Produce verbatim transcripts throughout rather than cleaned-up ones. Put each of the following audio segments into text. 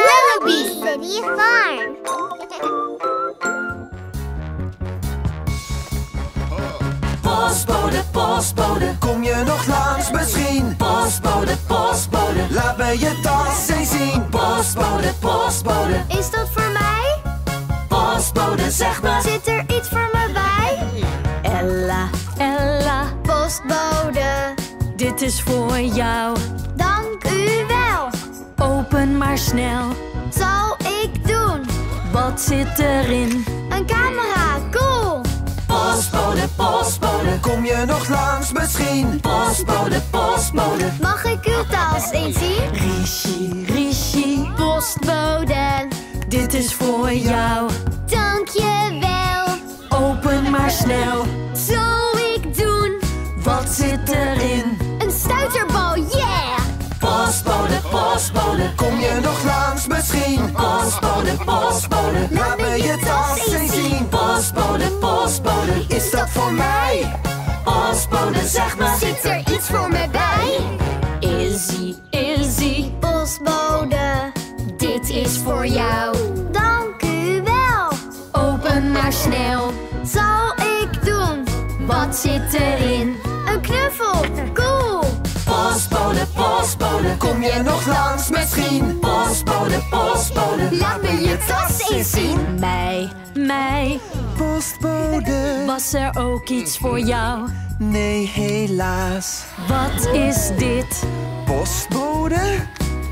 Lellobee City Farm. Postbode, postbode, kom je nog langs misschien? Postbode, postbode, laat me je tas eens zien. Postbode, postbode, is dat voor mij? Postbode, zeg me, zit er iets voor me bij? Ella, Ella, postbode, dit is voor jou. Dank u wel. Open maar snel. Zal ik doen. Wat zit erin? Een camera, cool. Postbode, postbode, kom je nog langs misschien? Postbode, postbode, mag ik uw tas eens zien? Rishi, Rishi, postbode, dit is voor jou. Dank je wel. Open maar snel. Zal ik doen. Wat zit erin? Een stuiterbal, yeah! Postbode, postbode, kom je nog langs misschien? Postbode, postbode, laat me je tas eens zien. Postbode, postbode, is dat voor mij? Postbode, zeg me, zit er iets voor me bij? Izzy, Izzy, postbode, dit is voor jou. Dank u wel. Open maar snel. Zal ik doen. Wat zit erin? Een knuffel, cool. Postbode, postbode, kom je nog langs misschien? Postbode, postbode, laat me je tas eens zien. Mij, mij, postbode, was er ook iets voor jou? Nee, helaas. Wat is dit? Postbode,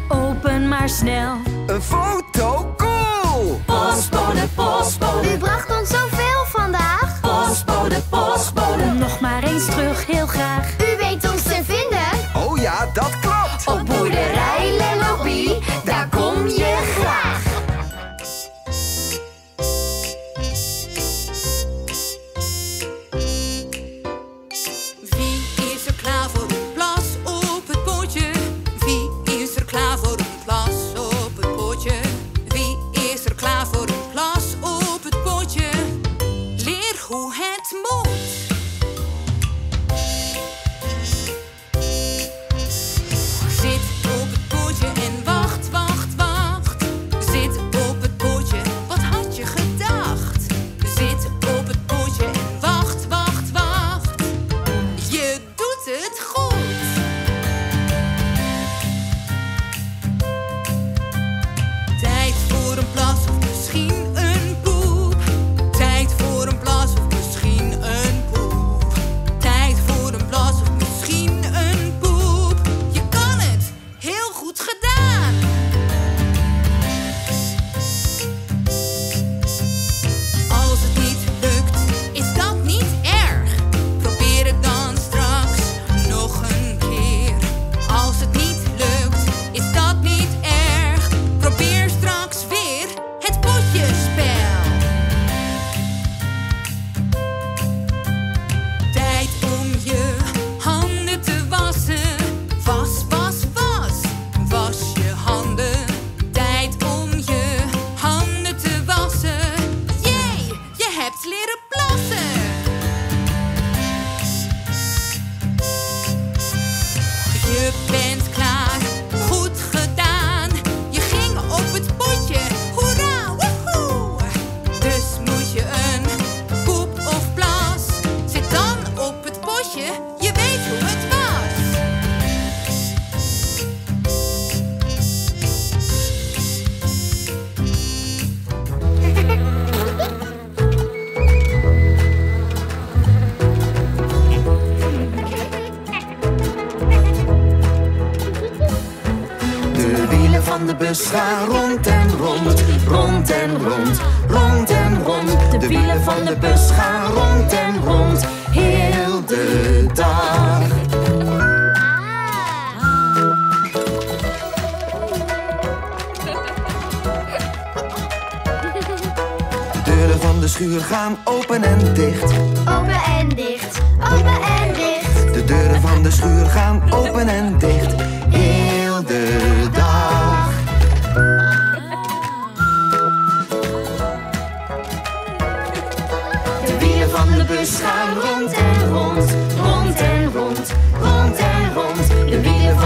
open maar snel. Een foto, cool. Postbode, postbode, u bracht ons zoveel vandaag. Postbode, postbode, nog maar eens terug, heel graag. U weet ons te vinden. Oh ja, dat klopt. Op boerderij Lellobee, daar kom je graag. Wie is er klaar voor een plas op het pootje? Wie is er klaar voor een plas op het pootje? Wie is er klaar voor een plas op het pootje? Leer hoe het moet. Ga rond en rond, rond en rond, rond en rond. De wielen van de bus gaan rond en rond, heel de dag. Deuren van de schuur gaan open en dicht, open en dicht, open en dicht. De deuren van de schuur gaan open en dicht, heel de dag. De bus gaan rond en rond, rond en rond, rond en rond. De wielen van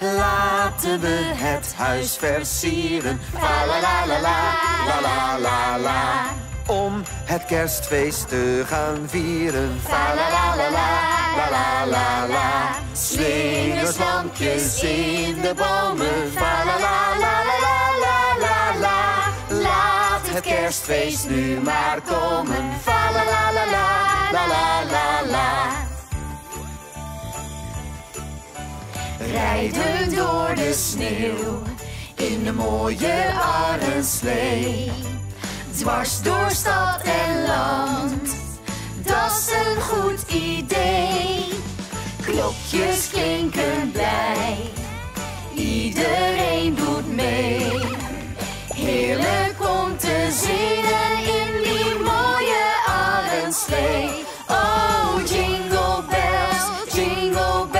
Laten we het huis versieren, la la la la la la la la. Om het kerstfeest te gaan vieren, la la la la la la la. Slingers, lampjes in de bomen, la la la la la la la. Laat het kerstfeest nu maar komen, la la la la la la la. Rijden door de sneeuw in een mooie arenslee. Dwars door stad en land, dat is een goed idee. Klokjes klinken blij, iedereen doet mee. Heerlijk om te zingen in die mooie arenslee. Oh, jingle bells, jingle bells.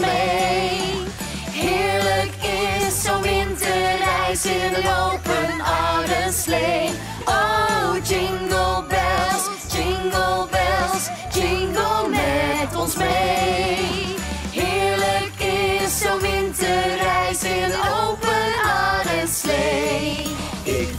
Mee. Heerlijk is zo'n winterreis in een open arenslee. Oh, jingle bells, jingle bells, jingle met ons mee. Heerlijk is zo'n winterreis in een open arenslee. Ik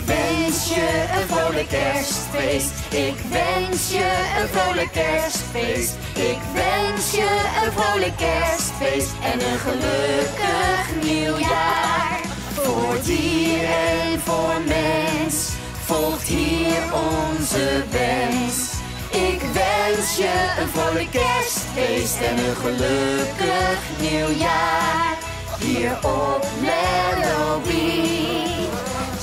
kerstfeest. Ik wens je een vrolijk kerstfeest. Ik wens je een vrolijk kerstfeest. En een gelukkig nieuwjaar. Voor dier en voor mens. Volgt hier onze wens. Ik wens je een vrolijk kerstfeest en een gelukkig nieuwjaar. Hier op Lellobee.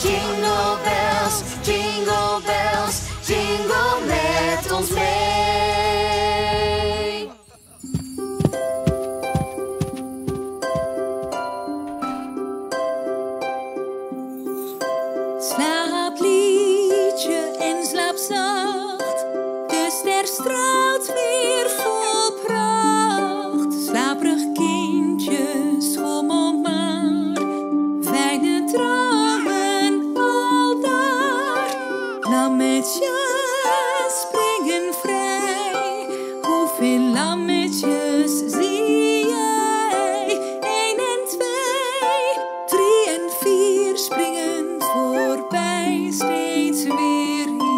Jingle bells, jingle bells, jingle met ons mee. Slaap liedje en slaap zacht, de ster straalt weer vol pracht. Slaperig kindje, schommel maar, fijne droom. Lammetjes springen vrij, hoeveel lammetjes zie jij? Eén en twee, drie en vier springen voorbij, steeds weer hier.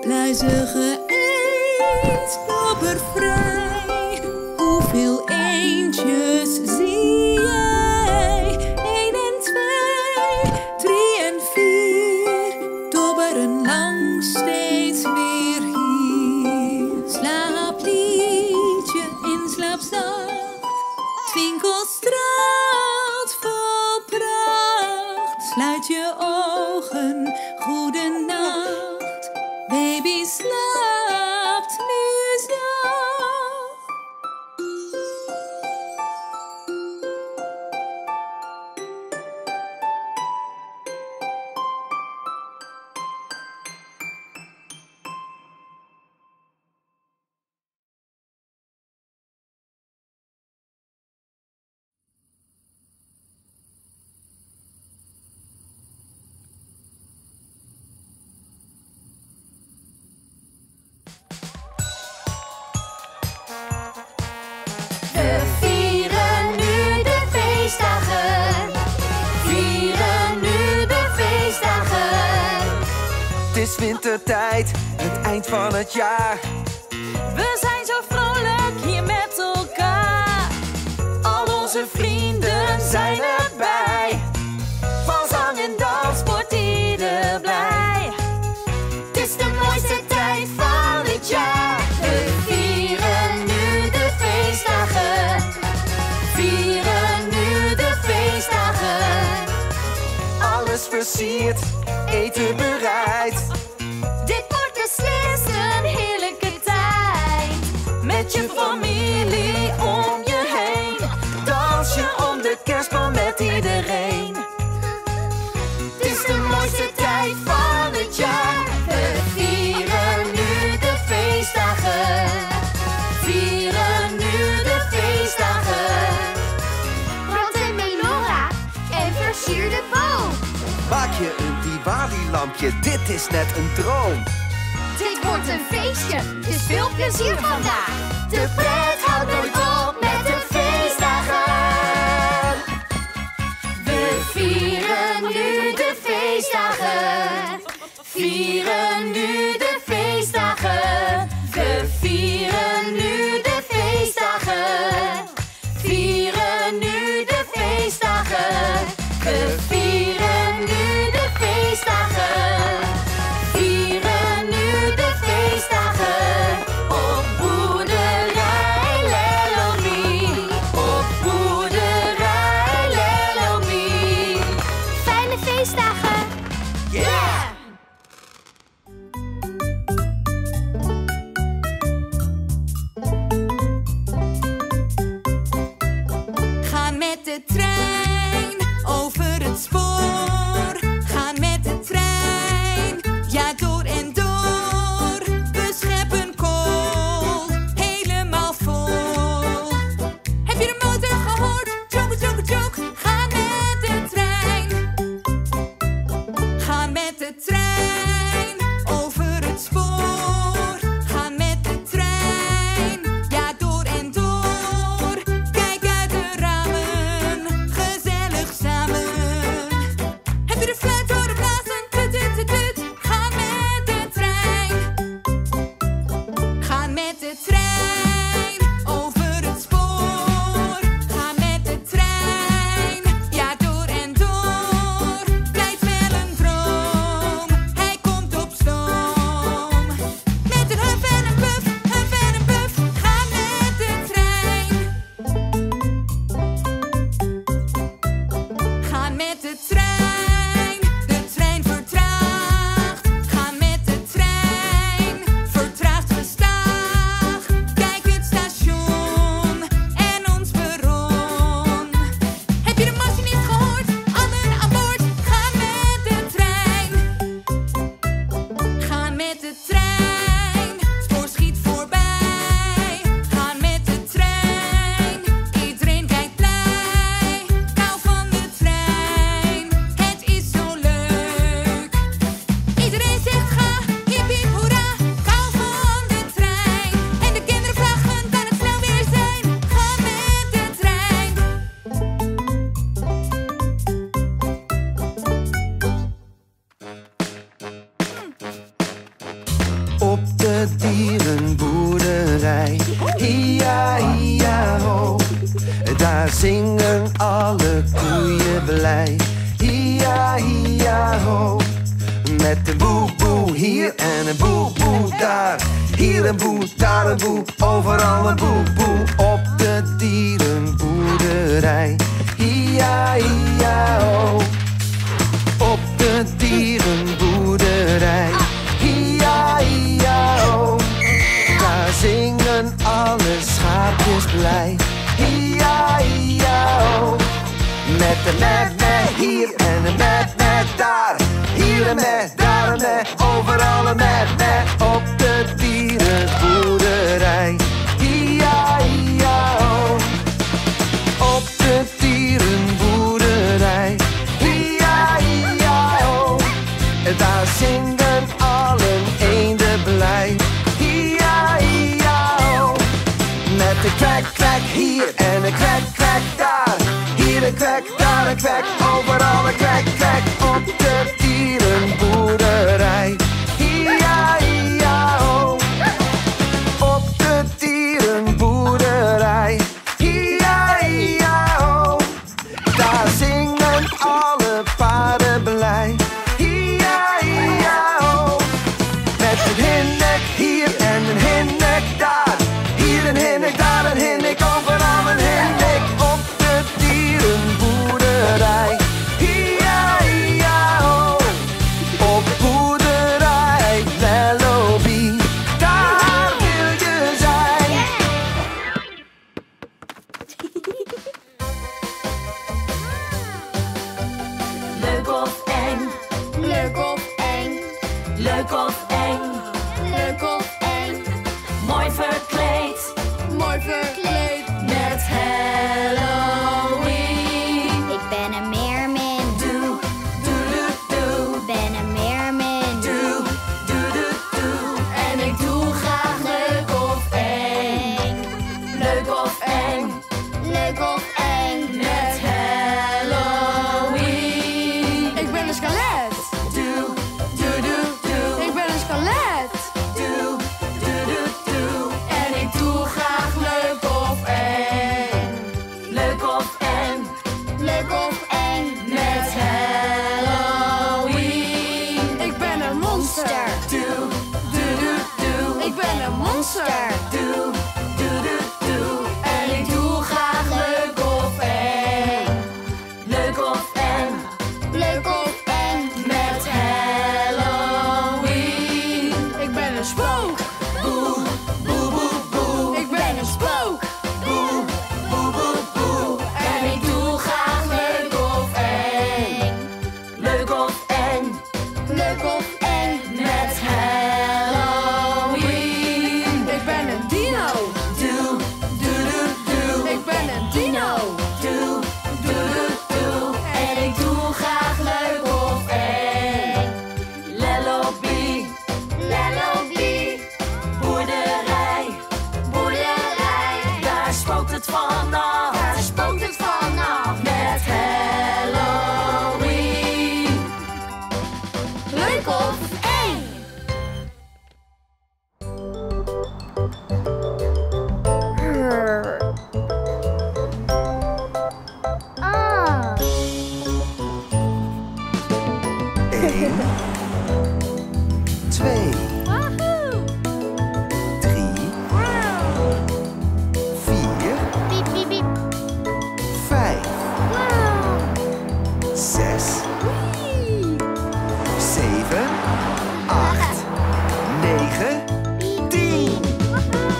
Pluizige eend, blobbervrij, hoeveel eendjes zie jij? Eén en twee, drie en vier, dobberen lang steeds weer hier. Slaap liedje en slaap zacht, twinkelstraat vol pracht. Sluit je ogen, goedenacht. Baby slaapt nu zacht. Het is wintertijd, het eind van het jaar. We zijn zo vrolijk hier met elkaar. Al onze vrienden zijn erbij. Van zang en dans wordt ieder blij. Het is de mooiste tijd van het jaar. We vieren nu de feestdagen. Vieren nu de feestdagen. Alles versierd, eten bereid. Dit wordt beslist een heerlijke tijd. Met je familie om je heen. Dans je om de kerstboom met iedereen. Het is de mooiste tijd van het jaar. We vieren nu de feestdagen. Vieren nu de feestdagen. Brand een menorah en versier de boom. Maak je een Diwali-lampje, dit is net een droom. Dit wordt een feestje, dus veel plezier vandaag. De pret houdt nooit op met de feestdagen. We vieren nu de feestdagen. Vieren nu de feestdagen. We vieren nu de feestdagen. Vieren nu de feestdagen. We vieren nu de feestdagen. Vieren nu de feestdagen. Op boerderij Lellobee. Op boerderij Lellobee. Fijne feestdagen. Yeah! de dierenboerderij. Hi-ja-hi-ja-ho, daar zingen alle koeien blij. Hi-ja-hi-ja-ho, met de boe-boe hier en een boe-boe daar. Hier een boe, daar een boe, overal een boe-boe op de dierenboerderij. Hi-ja-hi-ja-ho, op de dierenboerderij. Hi-ja-hi-ja-ho, daar zingen alle schaapjes blij. Hi-ja-hi-ja-ho, met een meh-meh hier en een meh-meh daar. Hier een meh, daar een meh, overal een meh-meh op de dierenboerderij. Hi-ja-hi-ja-ho, op de dierenboerderij. Hi-ja-hi-ja-ho, daar zingen allen eenden blij. Hi-ja-hi-ja-ho, met een kwek-kwek hier en een kwek-kwek daar. Hier een kwek, daar een kwek, overal een kwek-kwek op de dierenboerderij. Hi-ja-hi-ja-ho, op de dierenboerderij. Hi-ja-hi-ja-ho, daar zingen alle paarden blij. Hi-ja-hi-ja-ho, met een hinnek hier en een hinnek daar. Hier een hinnek, daar een hinnek, overal een hinnek op de dierenboerderij. Hi-ja-hi-ja-ho, op boerderij Lellobee, daar wil je zijn. Leuk of eng, leuk of eng, leuk of eng, leuk of eng. Mooi verkleed, mooi verkleed met Halloween. Ik ben een meermin, doe, doe, doe, doe. Ik ben een meermin, doe, doe, doe, doe. En ik doe graag leuk of eng, leuk of eng, leuk of eng met Halloween. Ik ben een skelet, doe, doe, doe, doe. Ik ben een skelet, doe, doe, doe, doe. En ik doe graag leuk of eng, leuk of eng, leuk of eng met Halloween. Ik ben een monster, doe, doe, doe, doe. Ik ben een monster, doe, doe, doe, doe. En ik doe graag leuk of eng, leuk of eng, leuk of eng met Halloween. Ik ben een spook, boe, boe, boe, boe. Ik ben een spook, boe, boe, boe, boe. En ik doe graag leuk of eng, leuk of eng, leuk of eng met Halloween. Ik ben een dino, doe, doe, doe, doe. Ik ben een dino, doe, doe, doe, doe. En ik doe graag leuk of eng. Lellobee, Lellobee, boerderij, boerderij. Daar spookt het vanaf, daar spookt het vanaf met Halloween. Leuk of eng? Ah. Twee, Wahoo! drie, Wow! vier, Piep, piep, piep. vijf, Wow! zes, Wee! zeven, acht, negen, tien.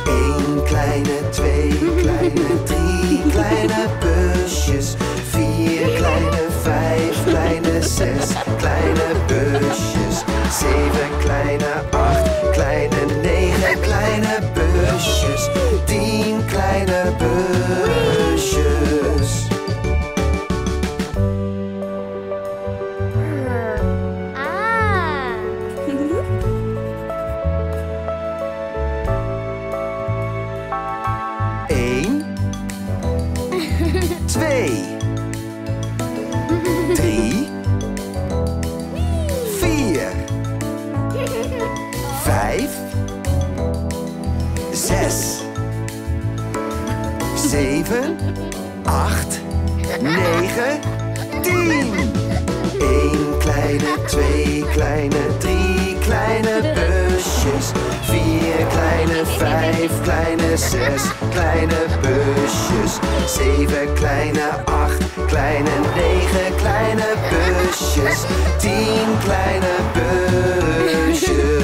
Eén kleine, twee kleine, drie kleine busjes. Vier kleine, vijf kleine, zes kleine busjes. Zeven kleine, acht kleine, negen kleine busjes. Tien kleine busjes. Ah. Eén, twee, drie, vier, vijf, zes, zeven, acht, negen, tien. Eén kleine, twee kleine, drie kleine busjes. Vier kleine, vijf kleine, zes kleine busjes. Zeven kleine, acht kleine, negen kleine busjes. Tien kleine busjes.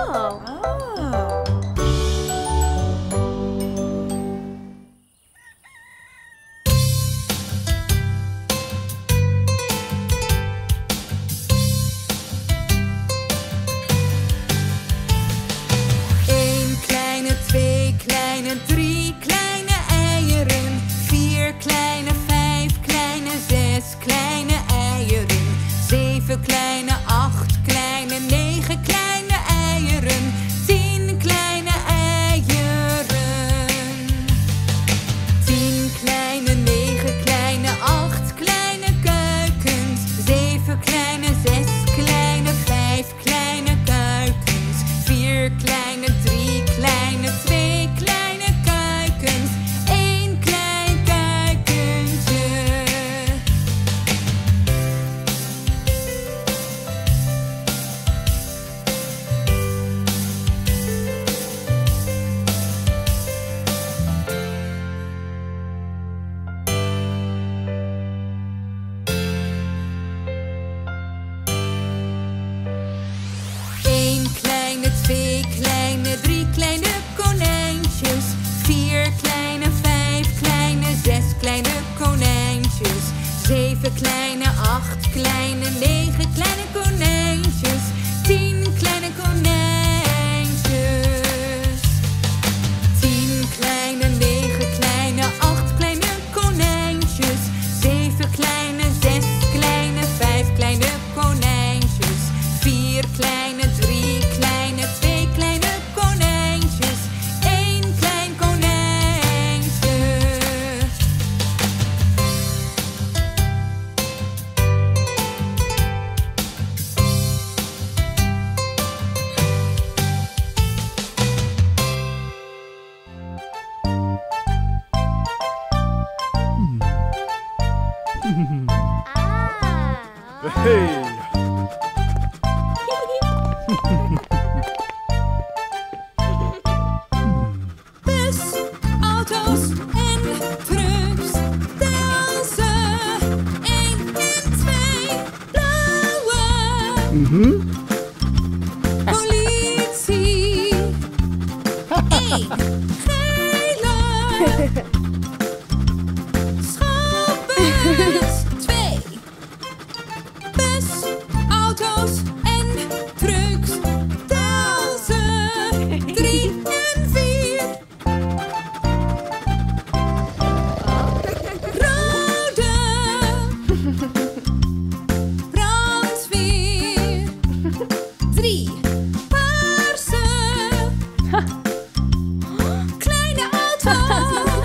Kleine auto.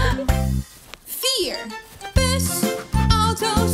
Vier. Bus, auto.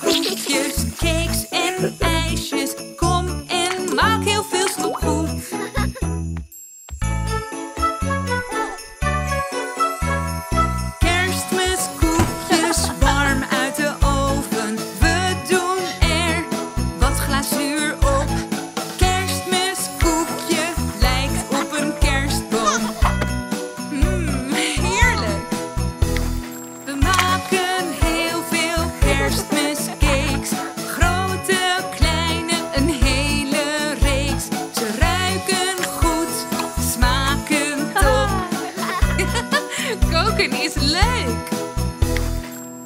koekjes, cakes en ijsjes. Kom en maak heel veel snoepgoed. Kerstmiskoekjes, warm uit de oven. We doen er wat glazuur op. Kerstmiskoekje lijkt op een kerstboom. Mmm, heerlijk! We maken heel veel kerstmiscakes. Grote, kleine, een hele reeks. Ze ruiken goed, smaken top. Koken is leuk!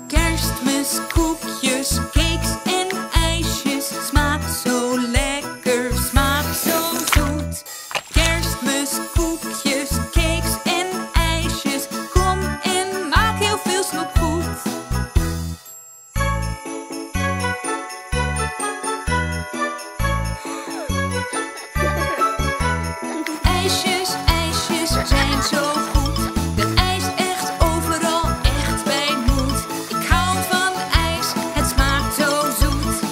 Kerstmiskoekjes, cakes en ijsjes. Smaakt zo lekker, smaakt zo zoet. Kerstmiskoekjes, cakes en ijsjes. Kom en maak heel veel snoepgoed. IJsjes, ijsjes zijn zo goed. Dat ijs echt overal, echt bij moet. Ik hou van ijs, het smaakt zo zoet.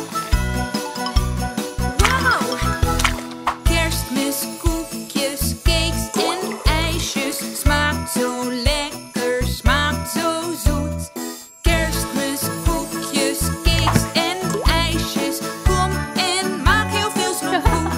Wauw! Kerstmiskoekjes, cakes en ijsjes. Smaakt zo lekker, smaakt zo zoet. Kerstmiskoekjes, cakes en ijsjes. Kom en maak heel veel snoepgoed.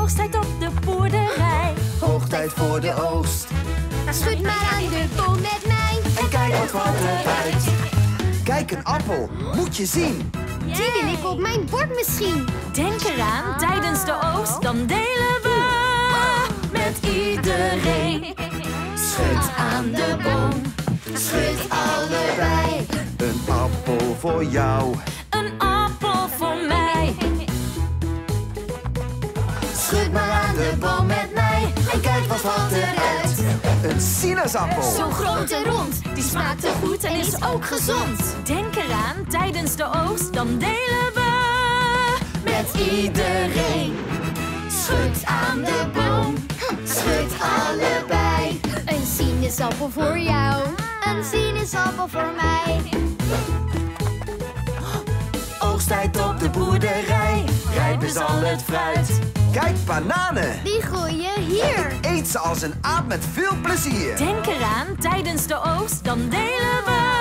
Oogsttijd op de boerderij. Hoogtijd voor de oogst. Schud maar aan de boom met mij. En kijk wat wat eruit. Kijk, een appel, moet je zien. Die wil ik op mijn bord misschien. Denk eraan, tijdens de oogst, dan delen we met iedereen. Schud aan de boom, schud allebei. Een appel voor jou, een appel voor mij. Schud maar aan de boom met mij. En kijk wat valt eruit. Een sinaasappel. Zo groot en rond, die smaakt er goed en is ook gezond. Denk eraan, tijdens de oogst, dan delen we met iedereen. Schud aan de boom, schud allebei. Een sinaasappel voor jou, een sinaasappel voor mij. Oogsttijd op de boerderij, rijp is al het fruit. Kijk, bananen. Die groeien hier. Ik eet ze als een aap met veel plezier. Denk eraan, tijdens de oogst, dan delen we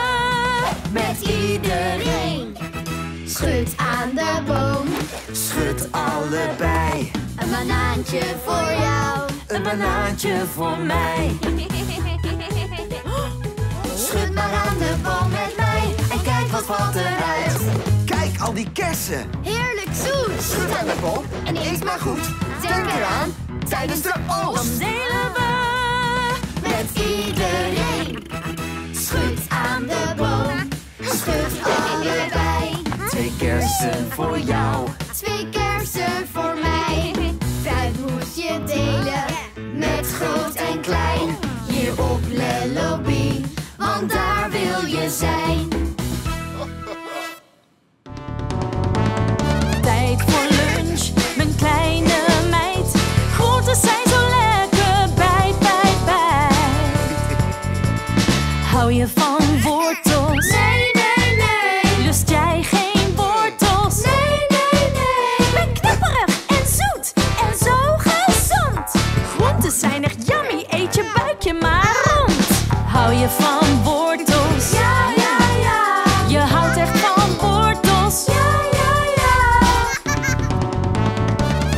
met iedereen. Schud aan de boom, schud allebei. Een banaantje voor jou, een banaantje voor mij. Schud maar aan de boom met mij. En kijk wat valt eruit. Kijk, al die kersen. Heerlijk zoet. Schud aan de boom en eet maar goed. Denk eraan, tijdens de oogst. Dan delen we met iedereen. Schud aan de boom, schud allebei. Twee kersen voor jou, twee kersen voor mij. Fruit moet je delen, met groot en klein. Hier op Lellobee, want daar wil je zijn. Tijd voor lunch, mijn kleine meid. Groenten zijn zo lekker, bij, bij, bij. Hou je van wortels? Nee, nee, nee. Lust jij geen wortels? Nee, nee, nee. Maar knapperig en zoet en zo gezond. Groenten zijn echt yummy, eet je buikje maar rond. Hou je van wortels? Ja, ja, ja. Je houdt echt van wortels? Ja, ja, ja.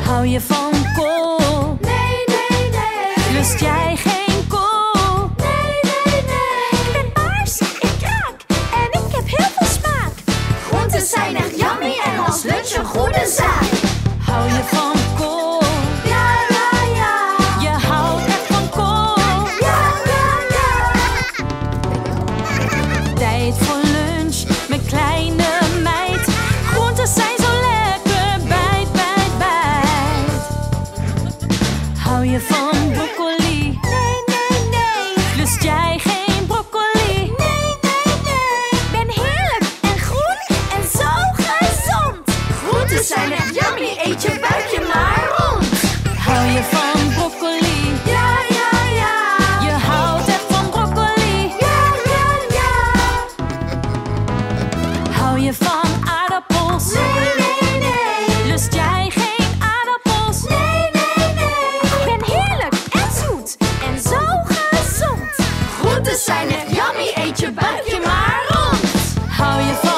Hou je van kool? Nee, nee, nee. Lust jij geen kool? Nee, nee, nee. Ik ben paars, ik kraak en ik heb heel veel smaak. Groenten zijn echt yummy en als lunch een goede zaak. Hou je van kool? Ja, ja, ja. Je houdt echt van kool? Ja, ja, ja. Tijd voor lunch, mijn kleine meid. Groenten zijn zo lekker, bijt, bijt, bijt. Hou je van broccoli? Nee, nee, nee. Lust jij geen broccoli? Nee, nee, nee. Ben heerlijk en groen en zo gezond. Groenten sign of yummy H O back in my room. How you from broccoli? Yeah, yeah, yeah. You how that from broccoli? Yeah, yeah, yeah. How you from aardappels? Nee, nee, nee. Lust jij geen aardappels? Nee, nee, nee. Ik ben heerlijk en zoet en zo gezond. Groenten zijn echt yummy, eet je buikje maar rond. Hou je van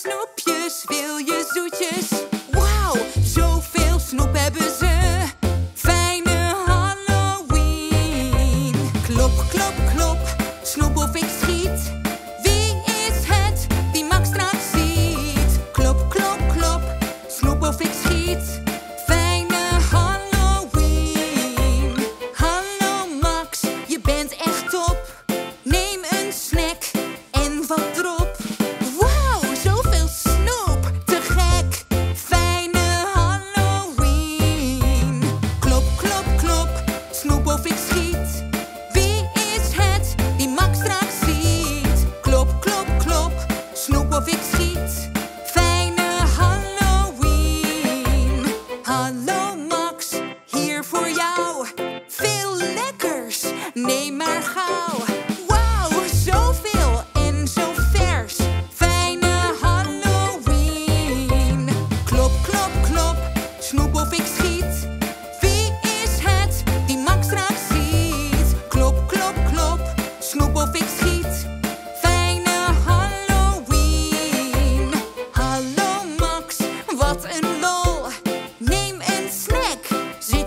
snoepjes, wil je zoetjes? Wauw, zoveel snoep hebben ze.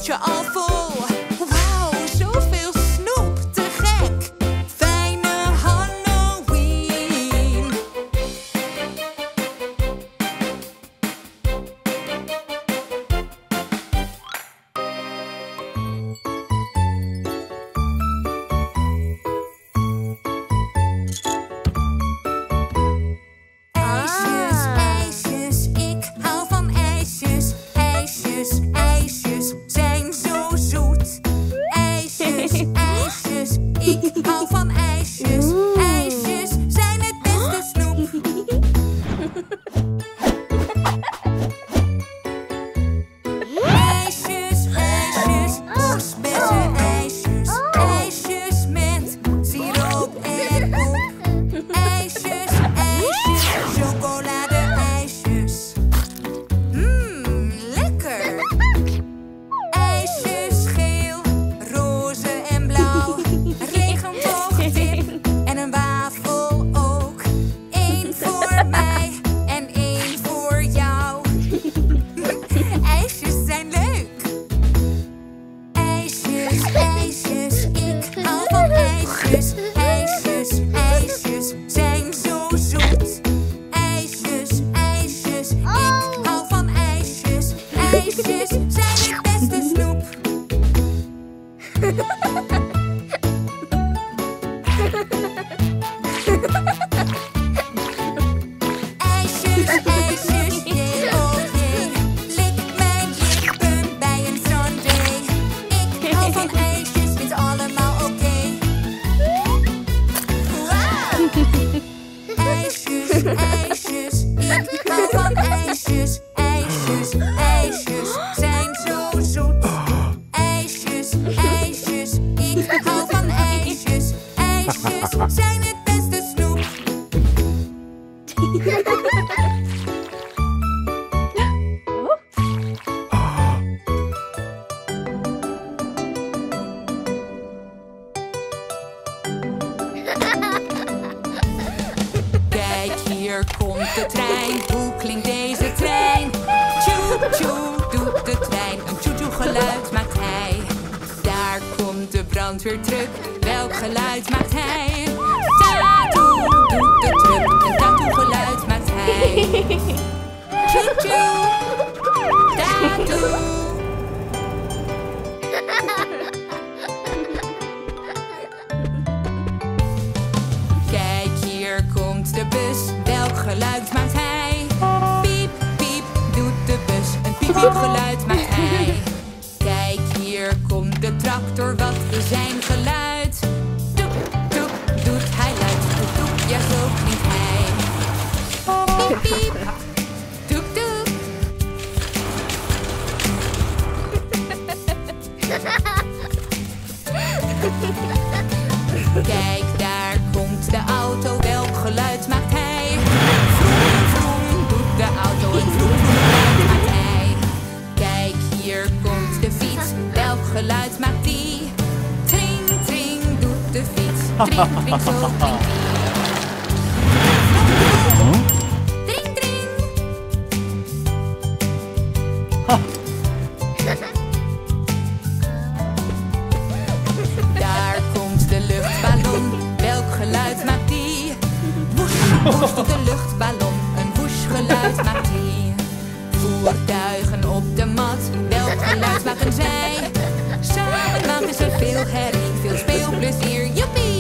zit je al vol. Wauw, zoveel snoep, te gek. Fijne Halloween. IJsjes, ijsjes, ik hou van ijsjes. IJsjes, ijsjes zijn zo zoet. IJsjes, ijsjes, ik hou van ijsjes. IJsjes zijn het beste snoep. IJsjes, ijsjes, beste ijsjes. IJsjes met siroop en poep. IJsjes, ijsjes, chocolade-ijsjes. Mmm, lekker. IJsjes geel, roze en blauw. Regenboogtip en een wafel ook. Eén voor mij en één voor jou. IJsjes zijn leuk. IJsjes, ijsjes, ik hou van ijsjes. IJsjes, ijsjes zijn zo zoet. IJsjes, ijsjes, ik hou van ijsjes. IJsjes zijn het beste snoep. IJsjes, ijsjes, jee, oh jee. Lik mijn lippen bij een sundae. Ik hou van ijsjes, vind allemaal oké. Wauw! IJsjes, ijsjes, ik hou van ijsjes. IJsjes, ijsjes, zijn zo zoet. IJsjes, ijsjes, ik hou van ijsjes. IJsjes zijn het beste snoep. Kijk, hier komt de trein. Hoe klinkt deze trein? Tjoe, tjoe, doet de trein. Een tjoe, tjoe geluid maakt hij. Daar komt de brandweertruck. Welk geluid maakt hij? Tatoe, doet de truck. Een tatoe geluid maakt hij. Tjoe, tjoe, tatoe. Kijk, hier komt de bus. Welk geluid maakt hij? Piep, piep, doet de bus. Een piep, piep geluid maakt hij. Kijk, hier komt de tractor. Wat is zijn geluid? Toep, toep, doet hij luid. Toep, toep, ja, zo klinkt hij. Piep, piep, toep, toep. Kijk, daar komt de auto. Welk geluid maakt hij? Vroom, vroom, doet de auto een vroom geluid maakt hij. Kijk, hier komt de fiets. Welk geluid maakt die? Tring, tring, doet de fiets. Tring, tring, zo klinkt die. Tring, tring. Daar komt de luchtballon. Welk geluid maakt die? Woes, woes doet de luchtballon. Een woes geluid maakt die. Voertuigen op de mat. Welk geluid maken zij? Samen maken ze veel herrie. Veel speelplezier. Joepie!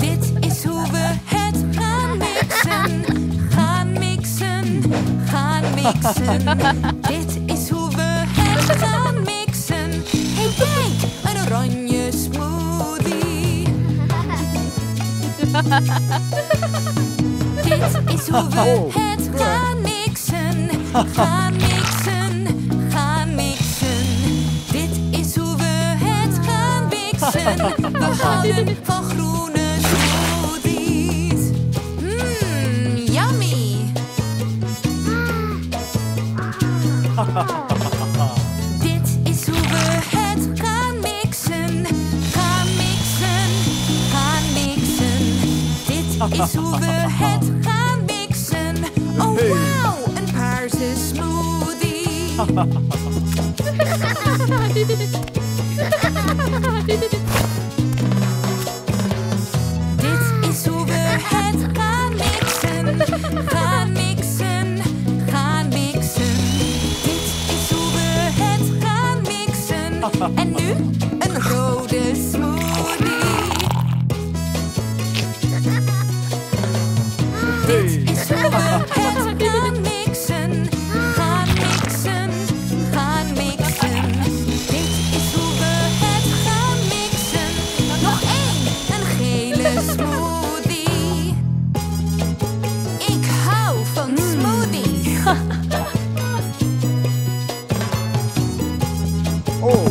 Dit is hoe we het gaan mixen. Gaan mixen, gaan mixen. Dit is hoe we het gaan mixen. Hey, kijk, een oranje smoothie. Dit is hoe we het gaan mixen. Gaan mixen, gaan mixen. Dit is hoe we het gaan mixen. We houden van groene smoothies. Mmm, yummy. Is hoe we het gaan mixen. Oh wow, een paarse smoothie. Dit is hoe we het gaan mixen. Gaan mixen, gaan mixen. Dit is hoe we het gaan mixen. En nu een rode smoothie. Gaan mixen, gaan mixen, gaan mixen. Dit is hoe we het gaan mixen. Nog één, een gele smoothie. Ik hou van smoothie. Oh.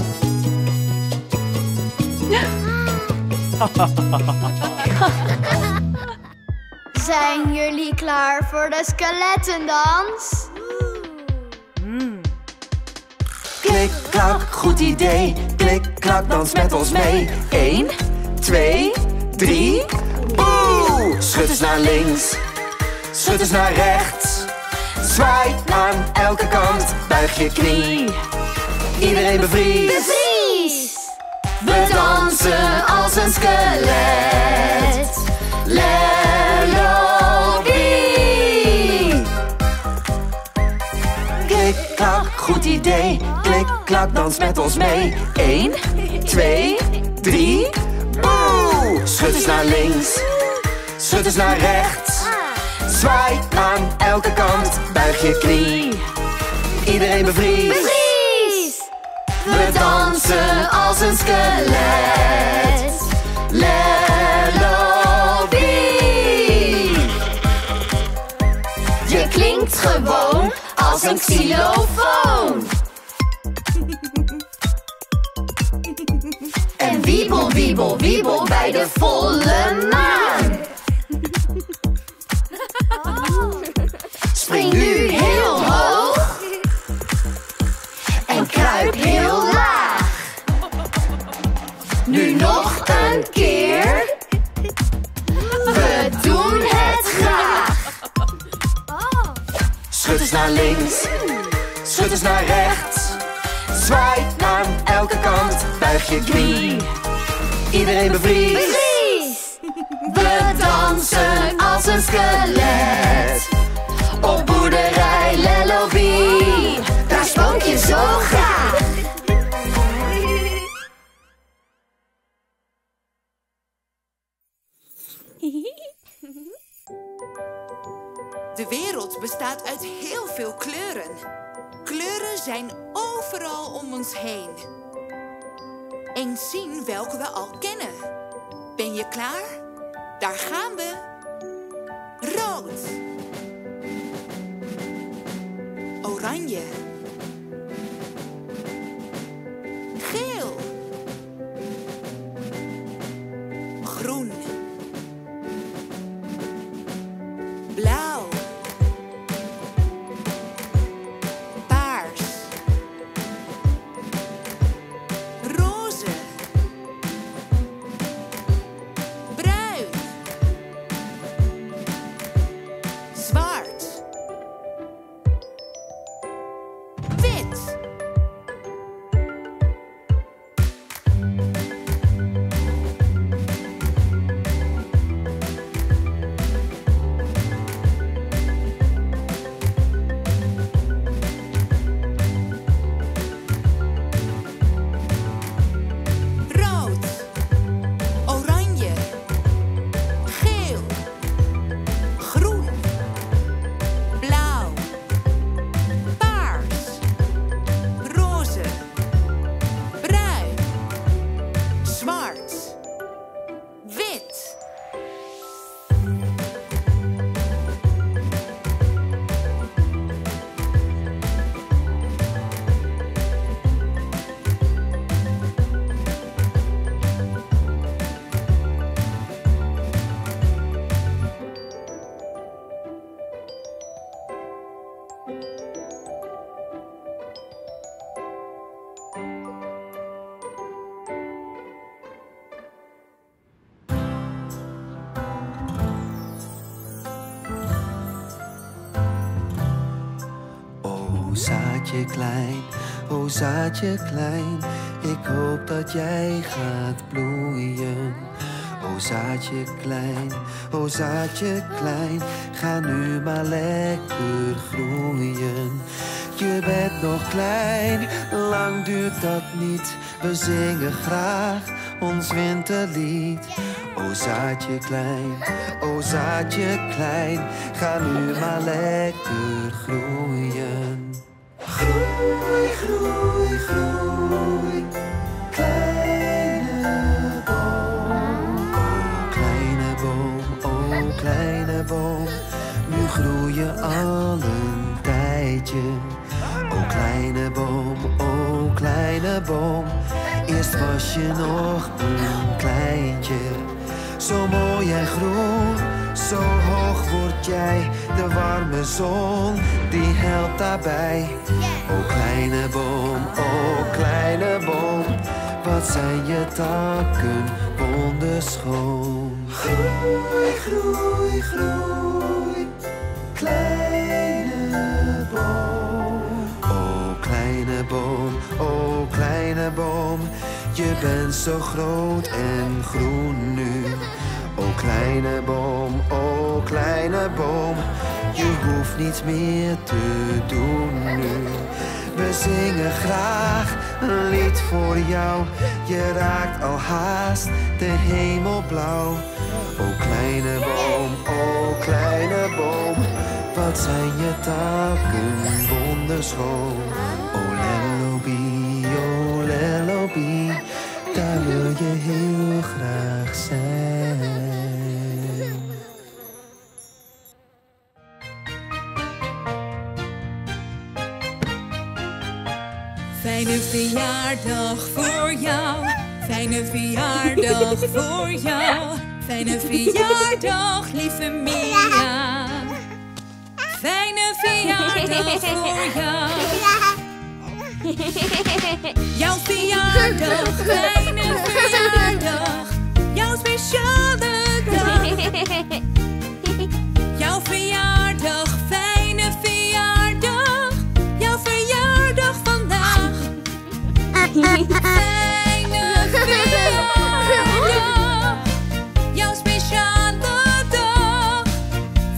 Zijn jullie klaar voor de skelettendans? Mm. Klik, klak, goed idee. Klik, klak, dans met ons mee. Eén, twee, drie, boe! Schud eens naar links, schud eens naar rechts. Zwaai aan elke kant, buig je knie. Iedereen bevries. Bevries! We dansen als een skelet. Lellobee. Klik, klak, goed idee. Klik, klak, dans met ons mee. Eén, twee, drie, boe! Schud eens naar links, schud eens naar rechts. Zwaai aan elke kant, buig je knie. Iedereen bevries. Bevries! We dansen als een skelet. Lellobee. Klinkt gewoon als een xylofoon. En wiebel, wiebel, wiebel bij de volle maan. Spring nu heel hoog en kruip heel laag. Nu nog een keer. We doen het graag. Schud eens naar links, schud eens naar rechts. Zwaai aan elke kant, buig je knie. Iedereen bevries. Bevries! We dansen als een skelet. Op boerderij Lellobee. Daar spook je zo graag. De wereld bestaat uit heel veel kleuren. Kleuren zijn overal om ons heen. Eens zien welke we al kennen. Ben je klaar? Daar gaan we. Rood. Oranje. Geel. Groen. Blauw. zat je klein, o zat je klein, ik hoop dat jij gaat bloeien. O zaadje klein, o zaadje klein, ga nu maar lekker groeien. Je bent nog klein, lang duurt dat niet, we zingen graag ons winterlied. O zaadje klein, o zaadje klein, ga nu maar lekker groeien. Groei, groei, groei, kleine boom. O kleine boom, o kleine boom, nu groei je al een tijdje. O kleine boom, o kleine boom, eerst was je nog een kleintje. Zo mooi en groen, zo hoog word jij. De warme zon, die helpt daarbij. O kleine boom, o kleine boom, wat zijn je takken wonderschoon. Groei, groei, groei, kleine boom. O kleine boom, o kleine boom, je bent zo groot en groen nu. O kleine boom, o kleine boom, je hoeft niets meer te doen nu. We zingen graag een lied voor jou, je raakt al haast de hemel blauw. O kleine boom, o kleine boom, wat zijn je takken wonderschoon. O Lellobee, o Lellobee, daar wil je heel graag zijn. Fijne verjaardag voor jou, fijne verjaardag voor jou, fijne verjaardag lieve Mia. Fijne verjaardag voor jou. Jouw verjaardag, fijne verjaardag, jouw speciale dag. Jouw verjaardag, fijne verjaardag, jouw verjaardag vandaag. Fijne verjaardag, jouw speciale dag.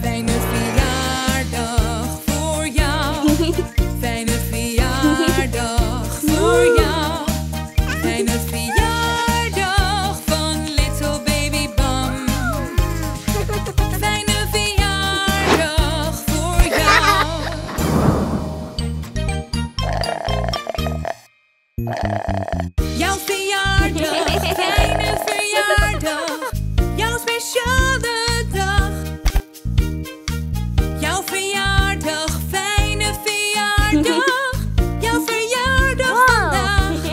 Fijne verjaardag voor jou. Fijne verjaardag voor jou. Fijne verjaardag van Little Baby Bam. Fijne verjaardag voor jou. Jouw verjaardag, fijne verjaardag, jouw speciale dag. Jouw verjaardag, fijne verjaardag, jouw verjaardag vandaag.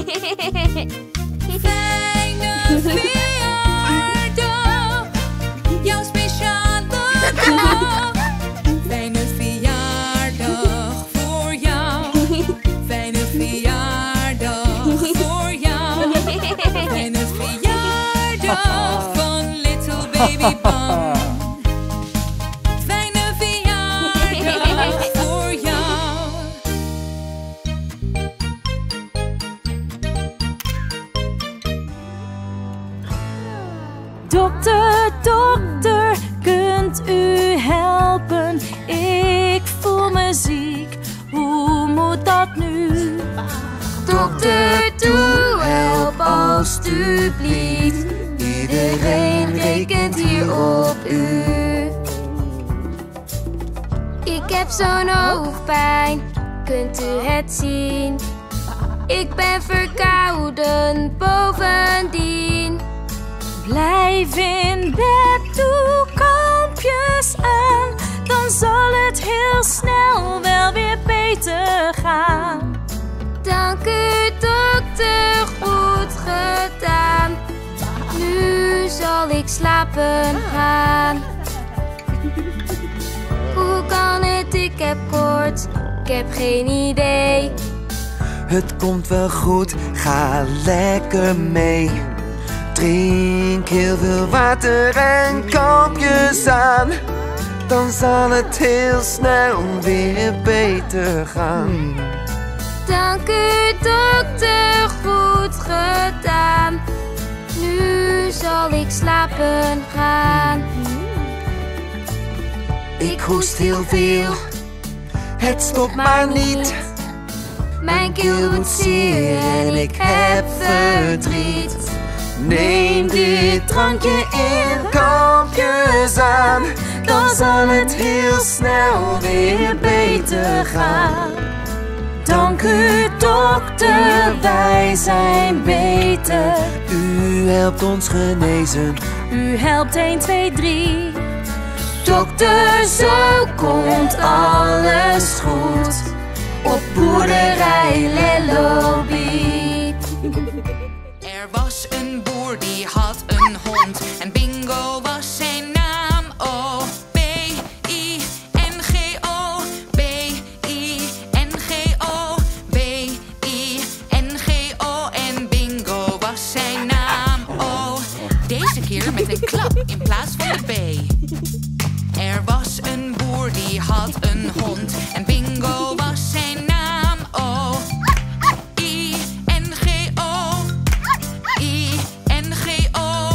Fijne verjaardag, jouw speciale dag. Fijne verjaardag voor jou. Fijne verjaardag voor jou. Fijne verjaardag van Little Baby Bam. Fijne verjaardag voor jou. Dokter, dokter, kunt u helpen? Ik voel me ziek, hoe moet dat nu? Dokter, doe help alstublieft. Iedereen rekent hier op u. Ik heb zo'n hoofdpijn, kunt u het zien? Ik ben verkouden bovendien. Blijf in bed, doe kalmpjes aan. Dan zal het heel snel wel weer beter gaan. Dank u dokter, goed gedaan. Nu zal ik slapen gaan. Hoe kan het? Ik heb koorts, ik heb geen idee. Het komt wel goed, ga lekker mee. Drink heel veel water en kalmpjes aan. dan zal het heel snel weer beter gaan. Hmm. Dank u, dokter, goed gedaan. Nu zal ik slapen gaan. Ik hoest heel veel, het stopt maar niet. Mijn keel wordt zeer en ik heb verdriet. Neem dit drankje in kampjes aan, dan zal het heel snel weer beter gaan. Dank u, dokter, wij zijn beter. U helpt ons genezen. U helpt een, twee, drie. Dokter, zo komt alles goed op boerderij Lellobee. Er was een boer die had een hond en Bingo was zijn naam. Oh, B I N G O, B I N G O, B I N G O en Bingo was zijn naam. Oh, deze keer met een klap in plaats van de B. Er was een boer die had een hond en Bingo was zijn naam. Oh, I N G O, I N G O,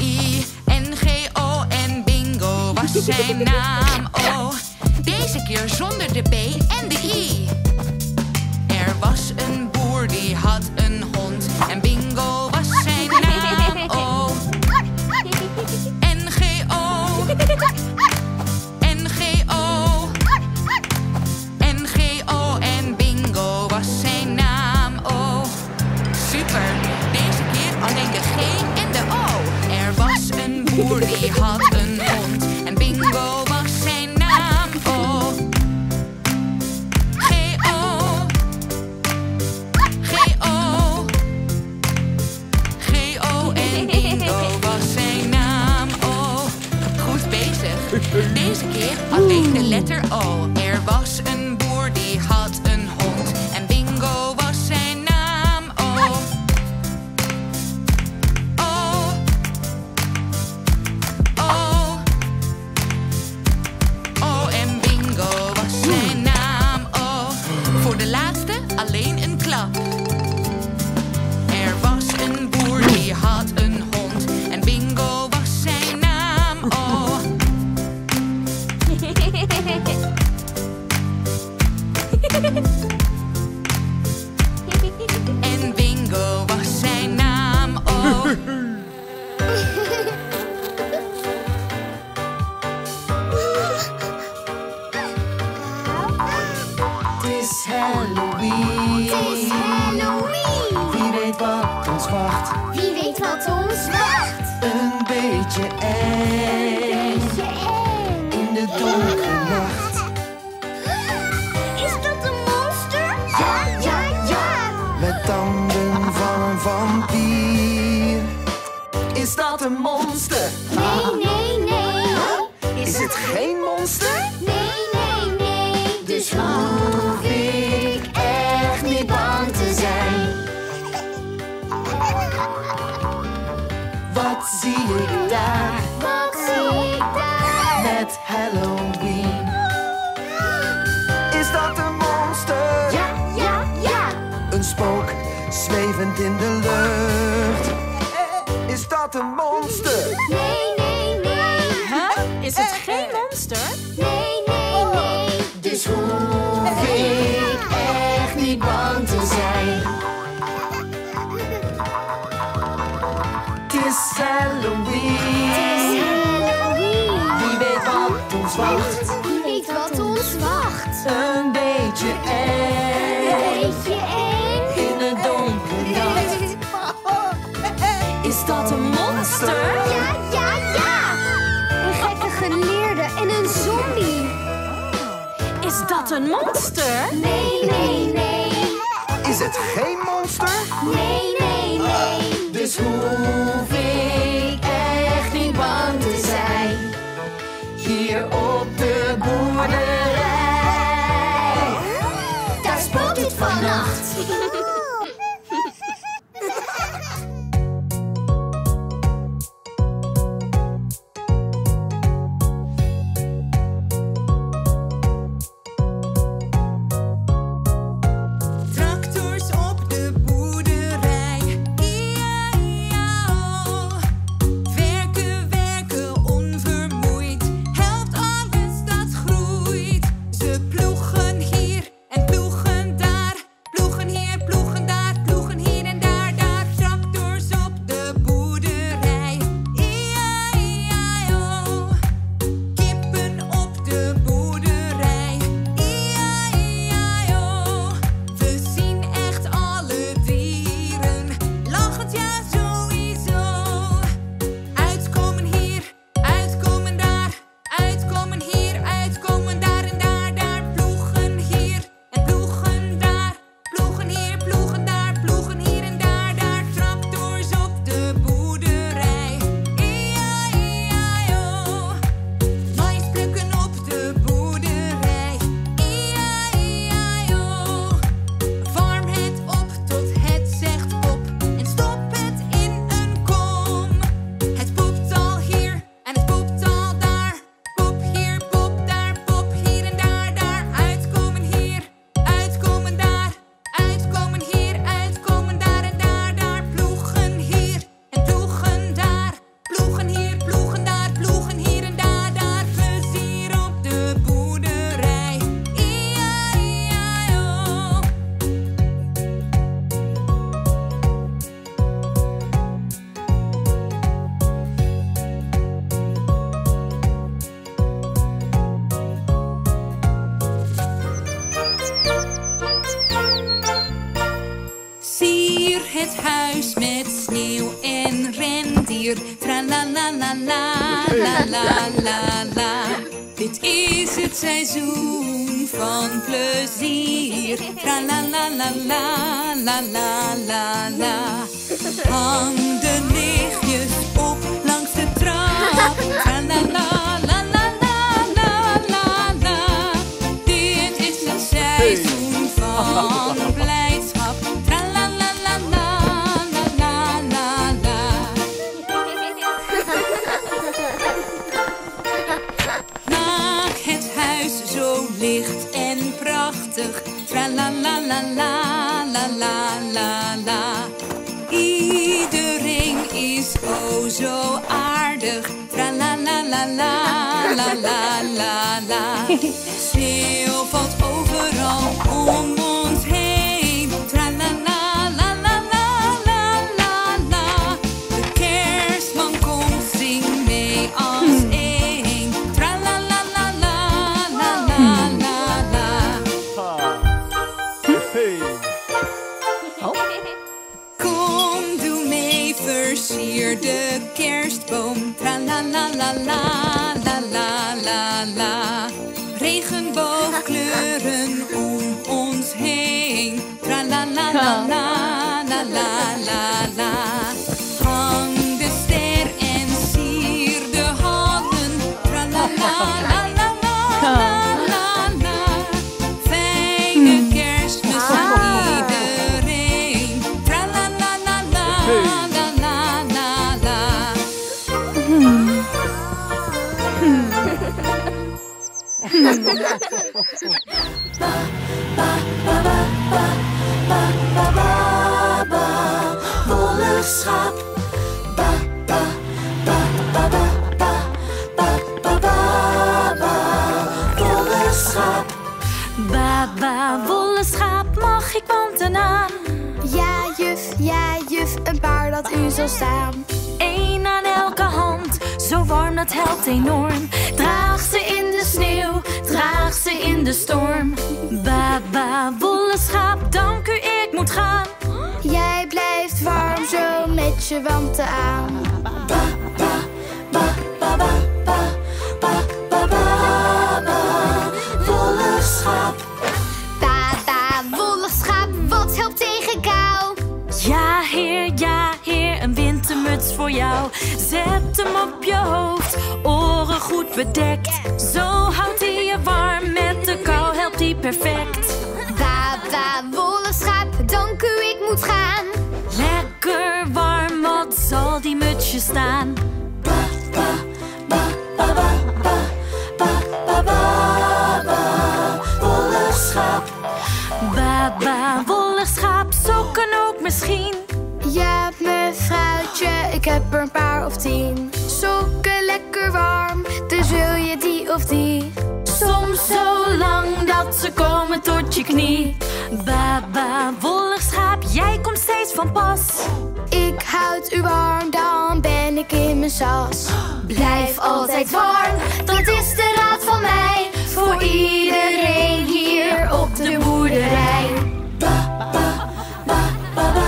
I N G O en Bingo was zijn naam. Oh, deze keer zonder de B en de I. Er was een boer die had een hond en Bingo was zijn naam. Oh, N G O, N G O en Bingo was zijn naam. Oh, super! Deze keer alleen de G en de O. Er was een boer die had een hond en Bingo was zijn naam. Oh, G O, G O, G O en Bingo was zijn naam. Oh, goed bezig. Deze keer alleen de letter O. Er was een boer die had een hond en Bingo was zijn naam. O, O, O, O en Bingo was zijn naam. O, voor de laatste alleen een klap. Er was een boer die had een hond en Bingo was zijn naam. O, en Bingo was zijn naam. Oh, het is Halloween. Het is Halloween. Wie weet wat ons wacht? Wie weet wat ons wacht? Een beetje eng. Een beetje eng. In de donkere nacht. Is dat een monster? Ja, ja, ja. Met tanden van een vampier. Is dat een monster? Nee, nee, nee. Huh? Is het geen monster? Nee, nee, nee. Dus hoef ik echt niet bang te zijn. Wat zie ik daar? Wat zie ik daar? Met Halloween. Is dat een monster? Ja, ja, ja. Een spook zwevend in de lucht. Is dat een monster? Nee, nee, nee. Huh? Is het geen monster? Nee, nee, nee. Dus hoef ik echt niet bang te zijn. Het is Halloween. Wie weet wat ons wacht? Een beetje eng. Een beetje eng. In de donkere nacht. Is dat een monster? Ja, ja, ja. Een gekke geleerde en een zombie. Is dat een monster? Nee, nee, nee. Is het geen monster? Nee, nee, nee. Dus hoef ik echt niet bang te zijn. Hier op de boerderij, daar spookt het vannacht. het huis met sneeuw en rendier. Tra-la-la-la-la, la-la-la-la. Dit is het seizoen van plezier. Tra-la-la-la-la, la-la-la-la. Hang de lichtjes op langs de trap. Tra-la-la-la-la-la-la-la. Dit is het seizoen van blijdschap. Tra-la-la-la-la-la-la-la. Maak het huis zo licht en prachtig. Tra-la-la-la-la-la-la-la. Iedereen is oh zo aardig. Tra-la-la-la-la-la-la-la-la. Sneeuw valt overal om ons heen. Tra-la-la-la-la-la-la-la. De kerstman komt, zing mee als één. Tra-la-la-la-la-la-la-la. Versier de kerstboom, tra-la-la-la-la-la-la-la-la. Regenboogkleuren om ons heen, tra-la-la-la-la-la-la-la-la. Hang de ster en sier de hallen, tra-la-la-la-la-la-la-la. Fijne kerstmis aan iedereen, tra-la-la-la-la. Ba ba ba ba ba ba ba ba ba ba, holle schaap. Ba ba ba ba ba ba ba ba ba ba, holle schaap. Baba, holle schaap, mag ik want een naam? Ja juf, ja juf, een paar dat u zal staan. Eén aan elke hand, zo warm dat helpt enorm. Draag ze in de sneeuw, draag ze in de storm. Baba, wollen schaap, dank u, ik moet gaan. Jij blijft warm zo met je wanten aan. Ba, ba, ba, ba, ba, ba, ba, ba, ba, ba, ba, wollen schaap. Baba, wollen schaap, wat helpt tegen kou? Ja heer, ja heer, een wintermuts voor jou. Zet hem op je hoofd, oren goed bedekt. Zo houdt hij je warm, met de kou helpt hij perfect. Baba, wollen schaap, dank u, ik moet gaan. Lekker warm, wat zal die mutsje staan? Ba, ba, ba, ba, ba, ba, ba, ba, ba, ba, wollen schaap. Baba, wollen schaap, sokken ook misschien? Ja, mevrouwtje, ik heb er een paar of tien. Sokken lekker warm, dus wil je die of die? Soms zo lang dat ze komen tot je knie. Baba, wollig schaap, jij komt steeds van pas. Ik houd u warm, dan ben ik in mijn sas. Blijf altijd warm, dat is de raad van mij. Voor iedereen hier op de boerderij. Ba, ba, ba, ba, ba.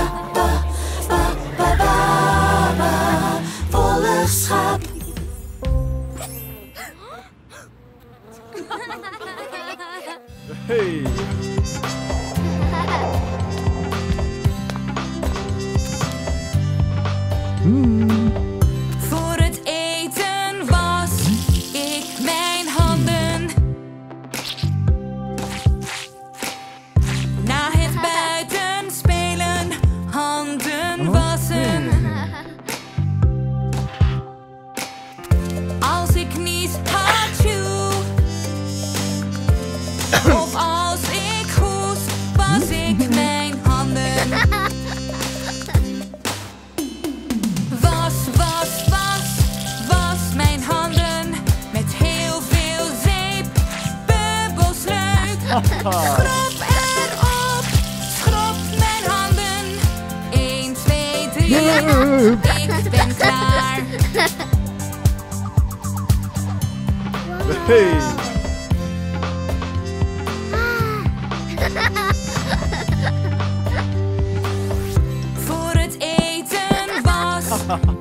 Schaap. Hey. Mm. Voor het eten was ik mijn handen. Na het buiten spelen handen wassen. Of als ik hoest, was ik mijn handen. Was, was, was, was mijn handen. Met heel veel zeep, bubbels leuk. Schrop erop, schrop mijn handen. een, twee, drie, ik ben klaar. Hey. Voor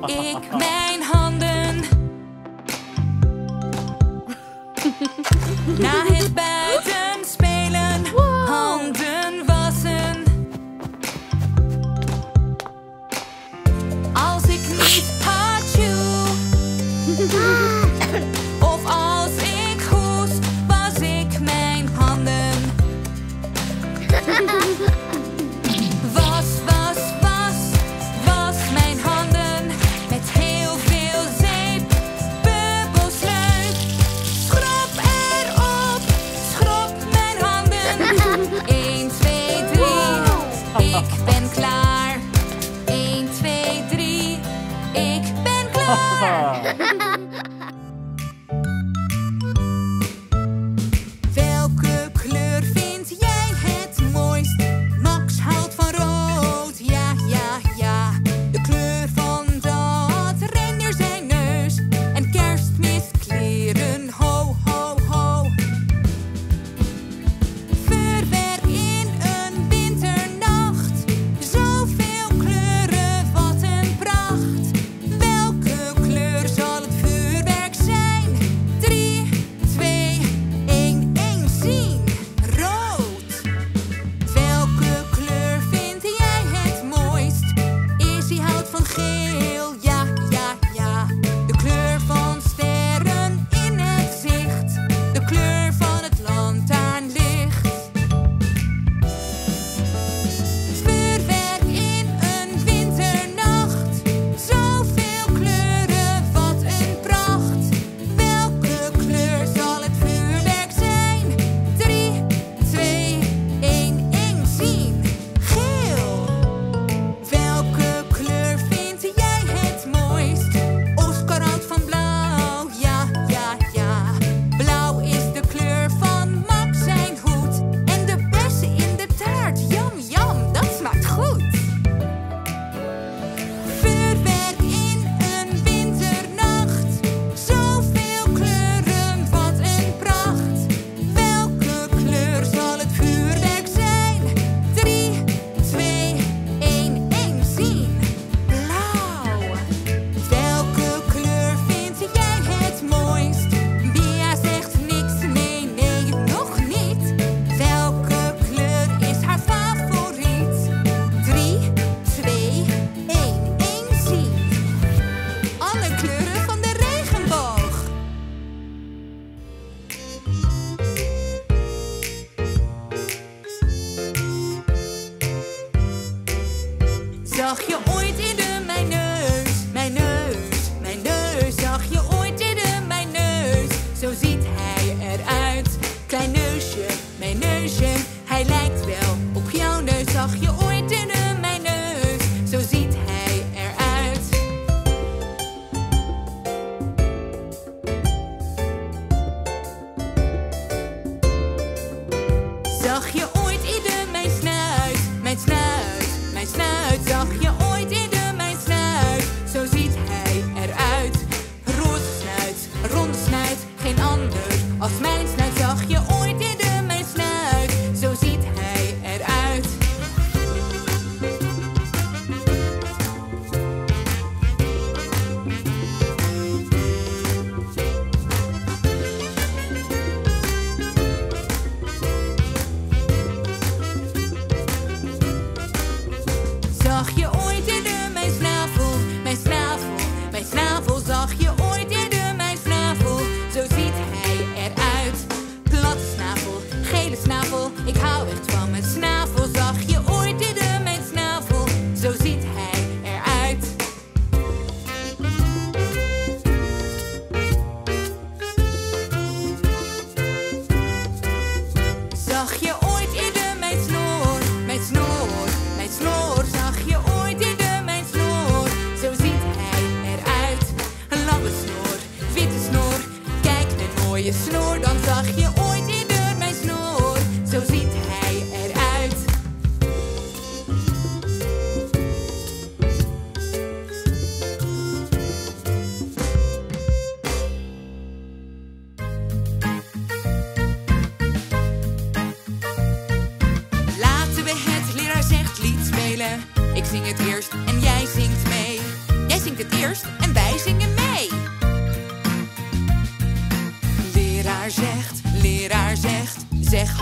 Ik mijn handen na het buiten spelen, handen wassen. Als ik niet had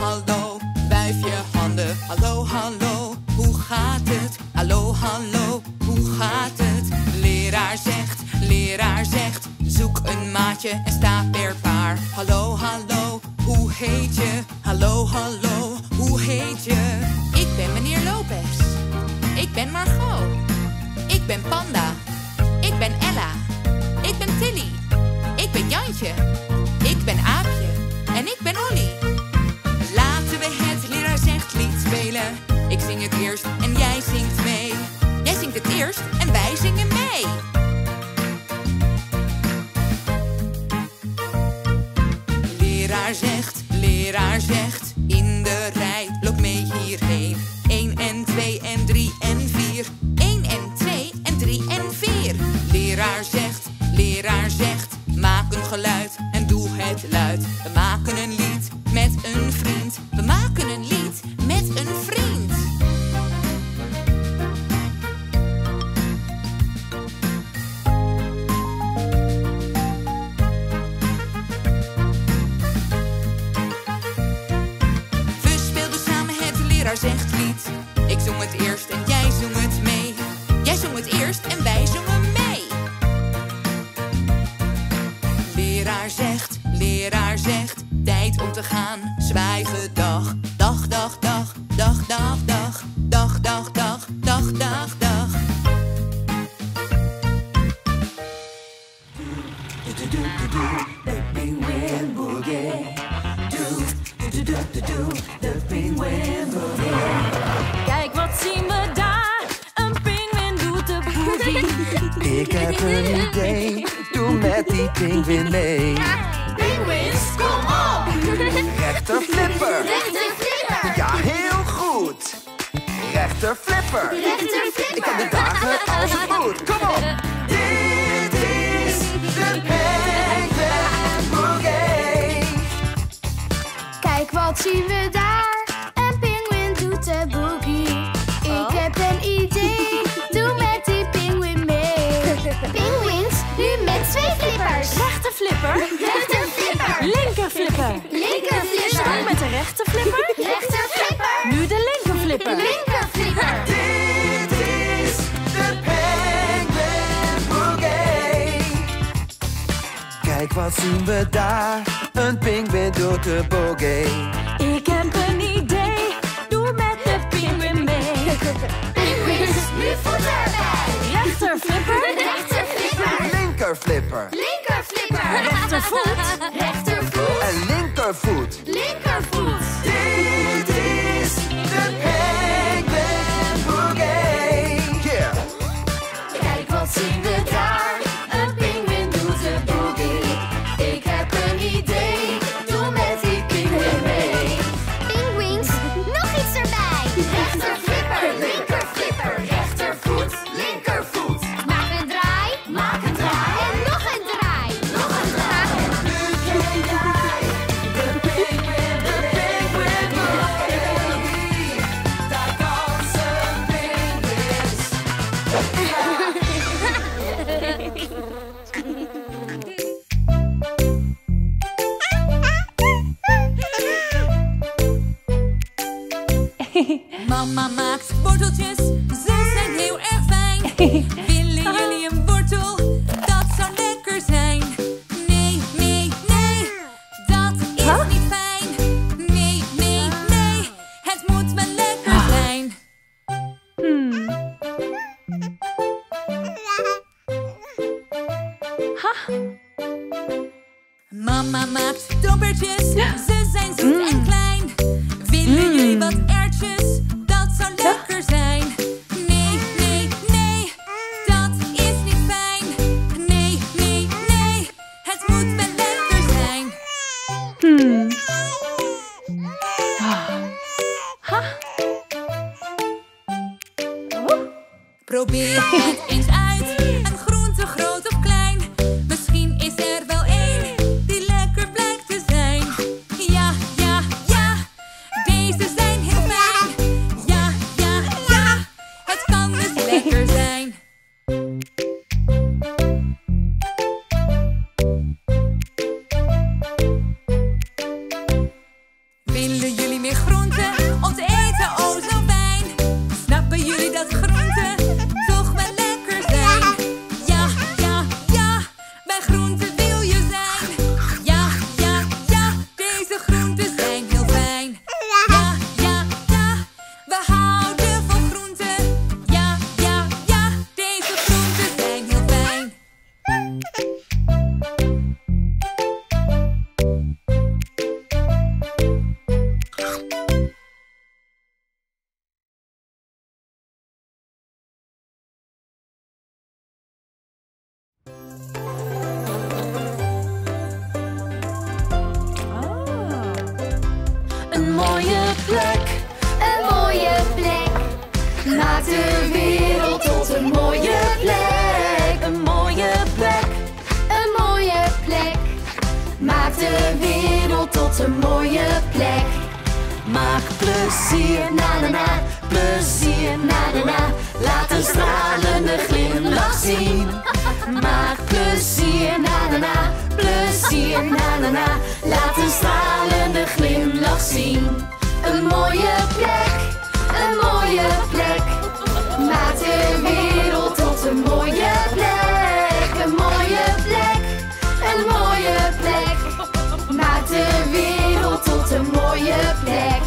hallo. Wuif je handen, hallo, hallo. Hoe gaat het? Hallo, hallo, hoe gaat het? Leraar zegt, leraar zegt, zoek een maatje en sta per paar. Hallo, hallo, hoe heet je? Hallo, hallo, hoe heet je? Ik ben meneer Lopez. Ik ben Margot. Ik ben Panda. Ik ben Ella. Ik ben Tilly. Ik ben Jantje. Ik ben Aapje. En ik ben Olly. Laten we het leraar zegt lied spelen. Ik zing het eerst en jij zingt mee. Jij zingt het eerst en wij zingen mee. Leraar zegt, leraar zegt, in de rij, loop mee hierheen. Eén en twee en drie en vier. Eén en twee en drie en vier. Leraar zegt, leraar zegt, maak een geluid en doe het luid. We maken een lied met een vriend. We maken een lied met een vriend. We speelden samen het leraar zegt lied. Ik zong het eerst en jij zong het mee. Jij zong het eerst en wij zongen mee. Leraar zegt, leraar zegt, tijd om te gaan, zwijgen dag. Dag, dag, dag, dag, dag, dag, dag, dag, dag, dag, dag, dag. The penguin boogie. Do, do, do, do, the penguin boogie. Kijk, wat zien we daar? Een penguin doet de boogie. Ik heb een idee. Doe met die pinguïn mee. Pinguïns, kom op! Rechter flipper! Rechter flipper! Ja, heel goed! Rechter flipper! Rechter flipper! Ik kan de dagen als het moet. Kom op! Dit is de Penguin Boogie. Kijk, wat zien we daar? Een pinguïn doet de boogie. Ik heb een idee. Doe met die pinguïn mee. Twee flippers. Rechter flipper. Rechter flipper. Linker flipper. Linker flipper. Start met de rechter flipper. Rechter flipper. Nu de linker flipper. Linker flipper. Dit is de Penguin Boogie. Kijk, wat zien we daar? Een pinguïn doet de boogie. Ik heb een idee. Doe met de pinguïn mee. Pinguïns, nu voet erbij. Rechter flipper. Rechter flipper. Linkerflipper. Linkerflipper. Rechtervoet. Rechtervoet. En linkervoet. Linkervoet. Dit is de Penguin Boogie. Yeah. Kijk, wat zien we daar? Een pinguïn doet de boogie. Ik heb een idee. Doe met die pinguïn mee. Pinguïns, nog iets erbij. Rechterflipper. Linkerflipper. Rechtervoet. Linkervoet. Maak een draai. Maak een draai. Mama maakt worteltjes, ze zijn heel erg fijn. Willen jullie een wortel? Dat zou lekker zijn. Nee, nee, nee, dat is huh? niet fijn. Nee, nee, nee, het moet wel lekker zijn. Hmm. Huh? Mama maakt dobertjes, ze zijn zoet mm. en klein. Willen mm. jullie wat erwtjes? Probeer het eens uit, een groente groot of klein. Misschien is er wel één die lekker blijkt te zijn. Ja, ja, ja, deze zijn heel fijn. Ja, ja, ja, het kan dus lekker zijn. Willen jullie maakt de wereld tot een mooie plek. Een mooie plek, een mooie plek. Maak de wereld tot een mooie plek. Maak plezier, na-na-na, plezier, na-na-na. Laat een stralende glimlach zien. Maak plezier, na-na-na, plezier, na-na-na. Laat een stralende glimlach zien. Een mooie plek, een mooie plek. Maak de wereld tot een mooie plek. Een mooie plek, een mooie plek. Maak de wereld tot een mooie plek.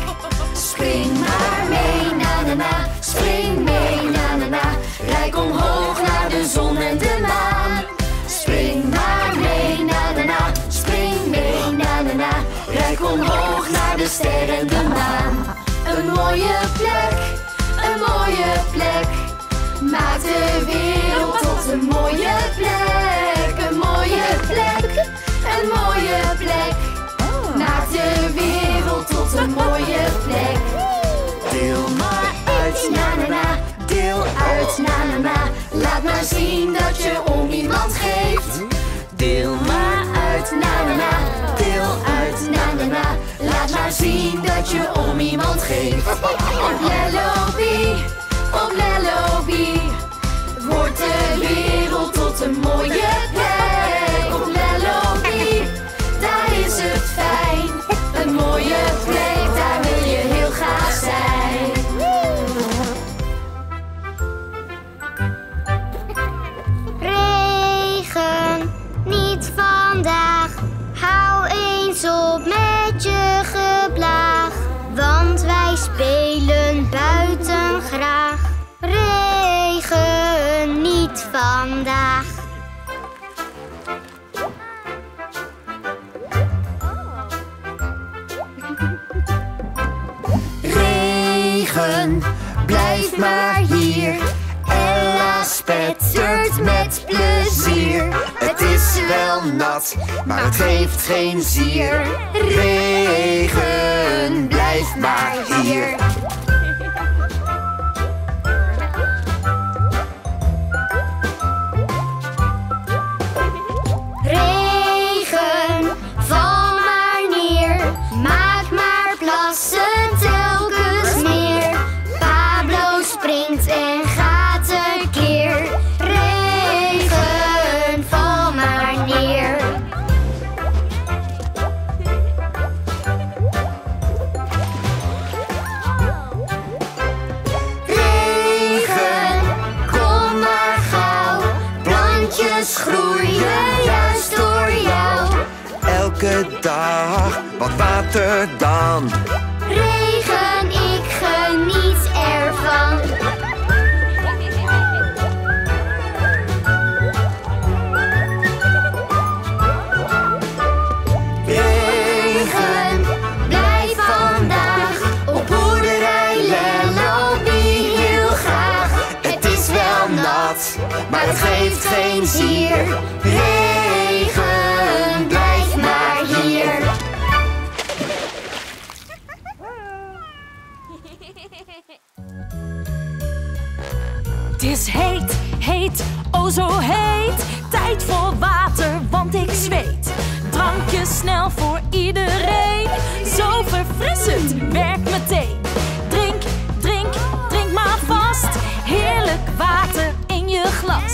Spring maar mee, na-na-na. Spring mee, na-na-na. Rijk omhoog naar de zon en de maan. Spring maar mee, na-na-na. Spring mee, na-na-na. Rijk omhoog naar de ster en de maan. Een mooie plek, een mooie plek. Maak de wereld tot een mooie plek. Een mooie plek, een mooie plek. Maak de wereld tot een mooie plek. Deel maar uit, na-na-na. Deel uit, na-na-na. Laat maar zien dat je om iemand geeft. Deel maar uit, na-na-na. Deel uit, na-na-na. Laat maar zien dat je om iemand geeft. Op Lellobee, op Lellobee. Wordt de wereld tot een mooie plek. Op Lellobee, daar is het fijn. Een mooie plek, daar wil je heel graag zijn. Regen, niet vandaag. Hou eens op met je geblaag, want wij spelen buiten graag. Regen, niet vandaag. Regen, blijf maar hier. Ella spettert met plezier. Het is wel nat, maar het geeft geen zier. Regen, blijf maar hier. Regen, val maar neer. Maak maar plassen telkens meer. Pablo springt en dag, wat water dan? Regen, ik geniet ervan. Regen, blijf vandaag op boerderij Lellobee heel graag. Het is wel nat, maar het geeft geen zier. Regen, blijf maar. Het is heet, heet, oh zo heet. Tijd voor water, want ik zweet. Drankje snel voor iedereen. Zo verfrissend, werkt meteen. Drink, drink, drink maar vast. Heerlijk water in je glas.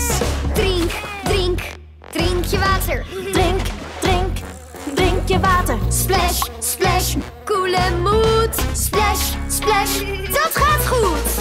Drink, drink, drink je water. Drink, drink, drink je water. Splash, splash, koele moed. Splash, splash, dat gaat goed.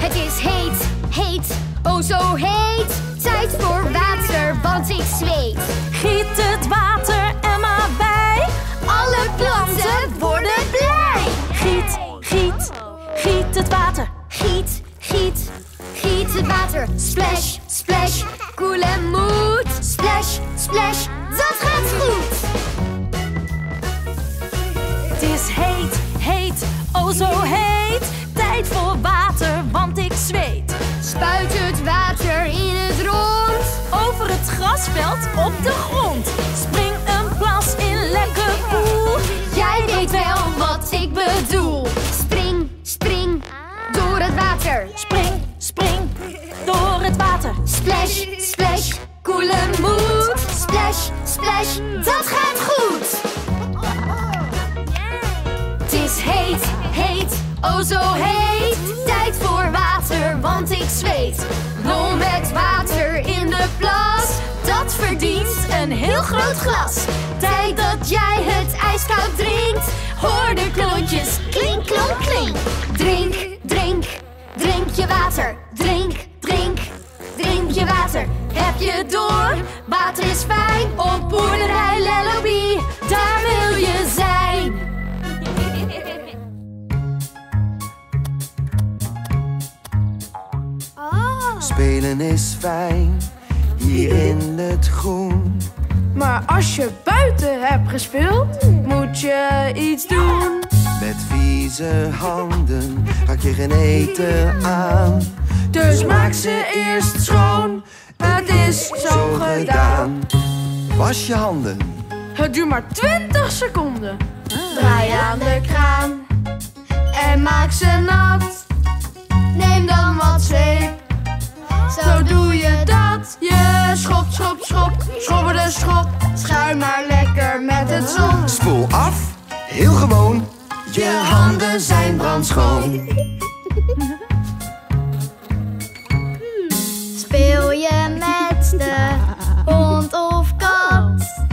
Het is heet, heet, oh zo heet. Tijd voor water, want ik zweet. Giet het water er maar bij. Alle planten worden blij. Giet, giet, giet het water. Giet, giet, giet het water. Splash, splash, koel en moed. Splash, splash, dat gaat goed. Het is heet, heet, oh zo heet. Tijd voor water, want ik zweet. Spuit het water in het rond. Over het grasveld op de grond. Spring een plas in lekker poel. Jij weet wel wat ik bedoel. Spring, spring. water. Splash, splash, koele moed. Splash, splash, dat gaat goed. Het is heet, heet, oh zo heet. Tijd voor water, want ik zweet. Rol met water in de plas. Dat verdient een heel groot glas. Tijd dat jij het ijskoud drinkt. Hoor de klontjes, klink, klonk, klink. Drink, drink, drink je water. Drink, drink, drink je water. Heb je door? Water is fijn op boerderij Lellobee. Daar wil je zijn. Oh. Spelen is fijn, hier in het groen. Maar als je buiten hebt gespeeld, moet je iets doen. Met vieze handen hak je geen eten aan. Dus maak ze eerst schoon, het is zo gedaan. Was je handen. Het duurt maar twintig seconden. Draai aan de kraan en maak ze nat. Neem dan wat zeep. Zo doe je dat. Je schop, schop, schop, schobberde schop. Schuim maar lekker met het zon. Spoel af, heel gewoon. Je handen zijn brandschoon. Speel je met de hond of kat?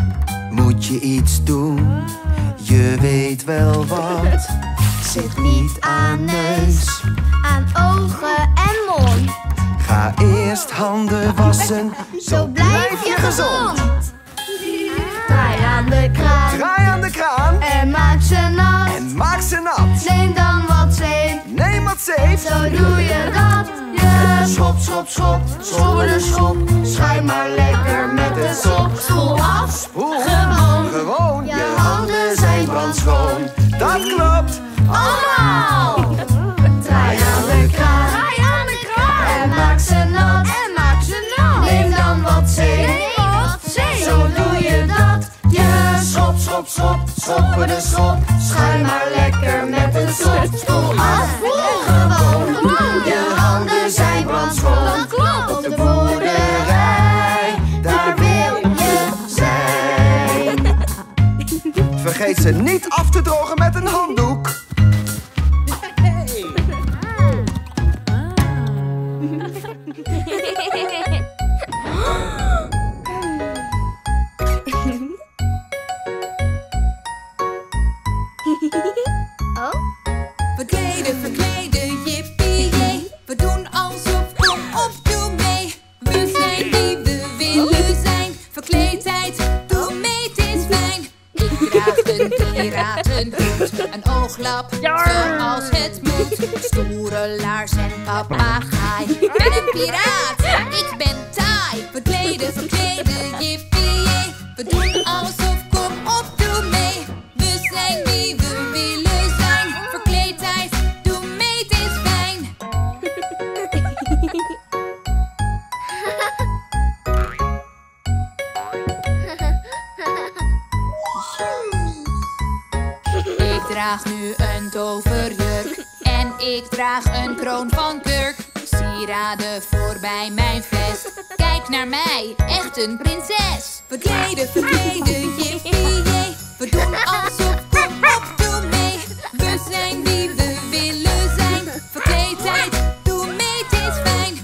Moet je iets doen? Je weet wel wat. Zit niet aan neus, aan ogen en mond. Ga eerst handen wassen, zo blijf je gezond. Draai aan de kraan, draai aan de kraan en maak ze nat, en maak ze nat. Neem dan wat zeep, neem wat zeep, zo doe je dat. Je schop, schop, schop, schobber, schop, schuim maar lekker met de sop. Spoel af, spoel gewoon, gewoon. Je handen zijn brandschoon. Dat klopt, allemaal. Draai aan de kraan. Maak ze nat, en maak ze nat. Neem dan wat zeep, neem wat zeep. Zo doe je dat. Je schop, schop, schop, schoppen de schop. Schuim maar lekker met een sop. Spoel af, gewoon. Je handen zijn brandschoon. Dat klopt. Op de boerderij, daar wil je zijn. Vergeet ze niet af te drogen met een handdoek. Een ooglap, zoals het moet. Stoere laars en papegaai. Ik ben een piraat, ik ben taai. Verkleden, verkleden, jippie. We doen alsof, kom op, doe mee. We zijn wie we willen zijn. Verkleedheid, doe mee, het is fijn. Ik draag nu een toverjurk en ik draag een kroon van kurk. Sieraden voorbij mijn vest. Kijk naar mij, echt een prinses. Verkleden, verkleden, jippie. We doen alsof, kom op, doe mee. We zijn wie we willen zijn. Verkleedheid, doe mee, het is fijn.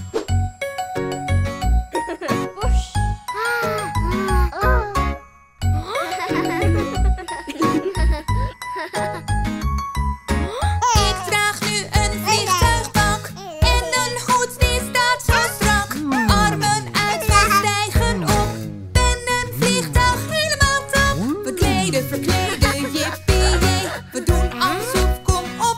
Verkleden, jippie, we doen alsof, kom op.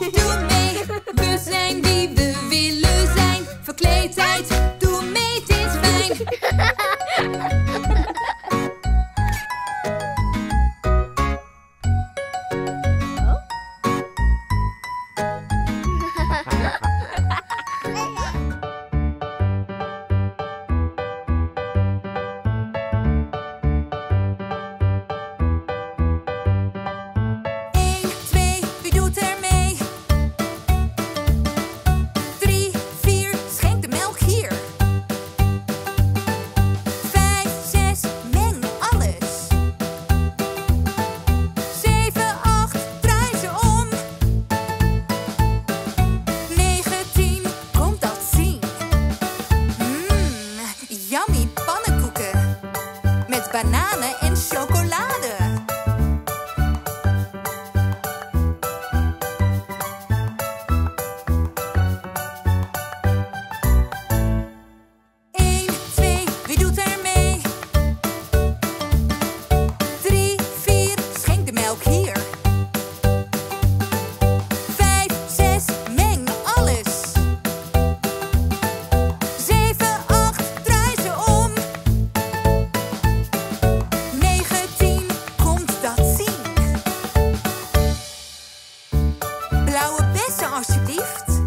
blauwe bessen alsjeblieft.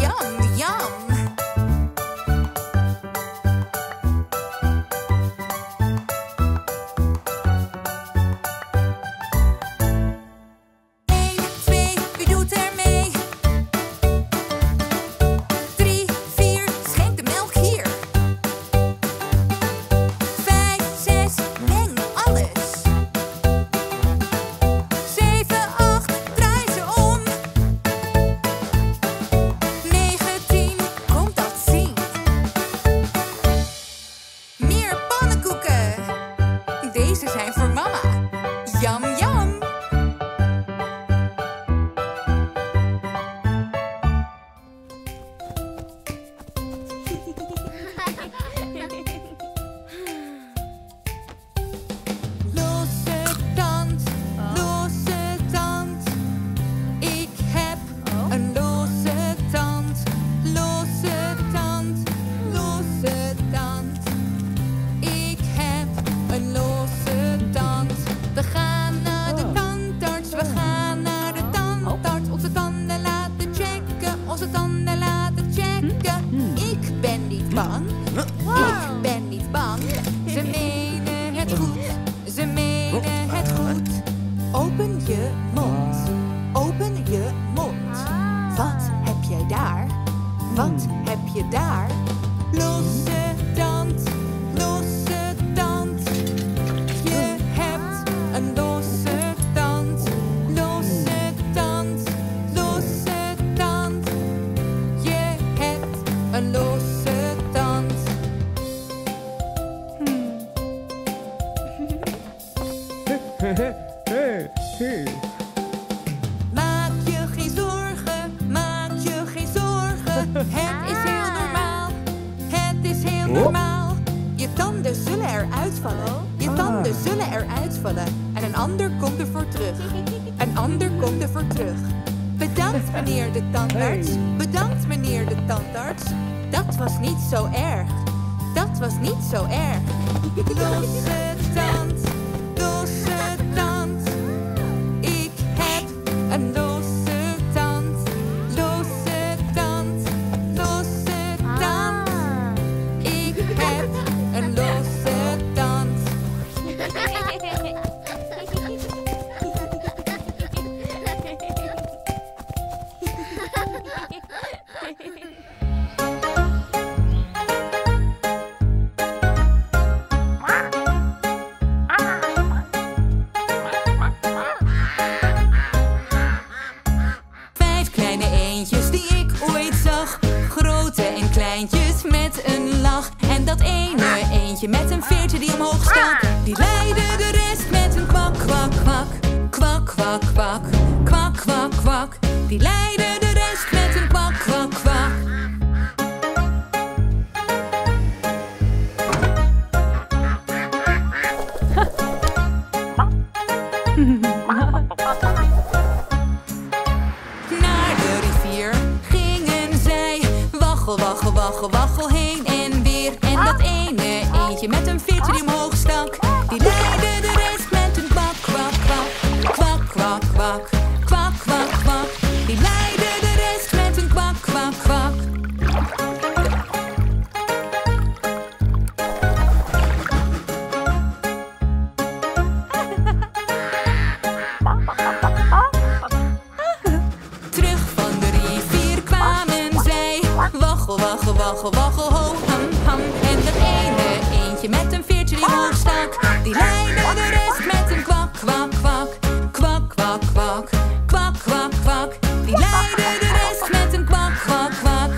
Jam, jam. Deze zijn voor mama. Jam, jam. Losse tand, losse tand. Ik heb een losse tand. Losse tand, losse tand. Ik heb een losse We gaan naar de tandarts, we gaan naar de tandarts. Onze tanden laten checken, onze tanden laten checken. Ik ben niet bang, ik ben niet bang. Ze menen het goed, ze menen het goed. Open je mond, open je mond. Wat heb jij daar? Wat heb je daar? Losse tand, losse tand. Een losse tand, losse tand, losse tand. Je hebt een losse tand. Maak je geen zorgen, maak je geen zorgen. Het is heel normaal, het is heel normaal. Je tanden zullen eruit vallen. Je tanden zullen eruit vallen. En een ander komt ervoor terug. Een ander komt ervoor terug. Bedankt meneer de tandarts. Bedankt meneer de tandarts. Dat was niet zo erg. Dat was niet zo erg. Losse tand. Losse tand. Ik heb een losse tand. Losse tand. Losse tand. Ik heb een losse tand. Vijf kleine eendjes die ik ooit zag, grote en kleintjes met een lach. En dat ene eentje met een veertje die omhoog stak, die leidde de rest met een kwak, kwak, kwak. Kwak, kwak, kwak. Kwak, kwak, kwak. Die leidde de rest met een kwak, kwak, kwak. Naar de rivier gingen zij, waggel, waggel, waggel, waggel heen en weer. En dat ene eentje met een veertje die omhoog stak, die leidde de rest met een kwak, kwak, kwak. Kwak, kwak, kwak. Kwak, kwak, kwak. Die leidde de rest met een kwak, kwak, kwak. Terug van de rivier kwamen zij. Waggel, waggel, waggel, waggel, ho, ham, ham. En dat ene eentje met een veertje die omhoog stak, die leidde de rest met een kwak, kwak, kwak. Kwak, kwak, kwak. Kwak, kwak, kwak. Die leidde de rest met een kwak, kwak, kwak.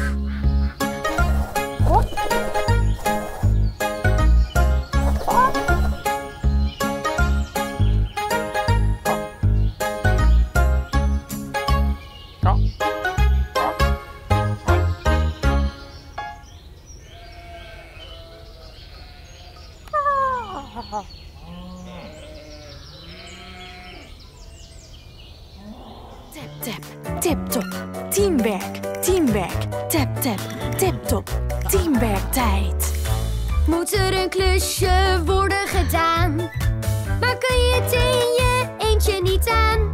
Tap, tap, tip-top, teamwerk, teamwerk, tap, tap, tip-top, teamwerktijd. Moet er een klusje worden gedaan, maar kun je het in je eentje niet aan?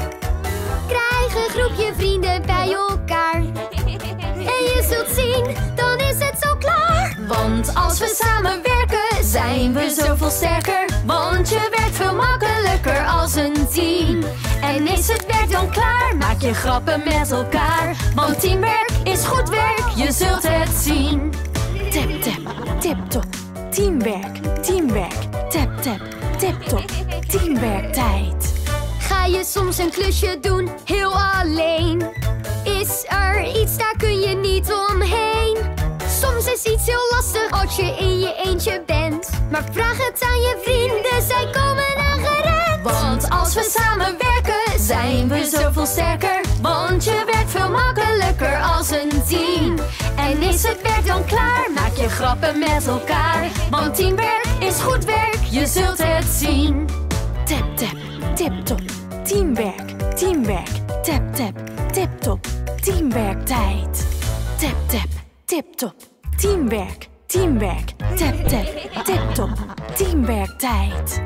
Krijg een groepje vrienden bij Want als we samenwerken zijn we zoveel sterker. Want je werkt veel makkelijker als een team. En is het werk dan klaar, maak je grappen met elkaar. Want teamwerk is goed werk, je zult het zien. Tap tap, tip top. Teamwerk, teamwerk. Tap tap, tip top. Teamwerktijd. Ga je soms een klusje doen, heel alleen? Is er iets, daar kun je niet omheen? Soms is iets heel lastig als je in je eentje bent. Maar vraag het aan je vrienden, zij komen aangerend. Want als we samenwerken, zijn we zoveel sterker. Want je werkt veel makkelijker als een team. En is het werk dan klaar, maak je grappen met elkaar. Want teamwerk is goed werk, je zult het zien. Tap tap, tip top. Teamwerk, teamwerk. Tap tap. Tip top, teamwerktijd. Tap tap, tip top. Teamwerk, teamwerk. Tap tap, tip top. Teamwerktijd.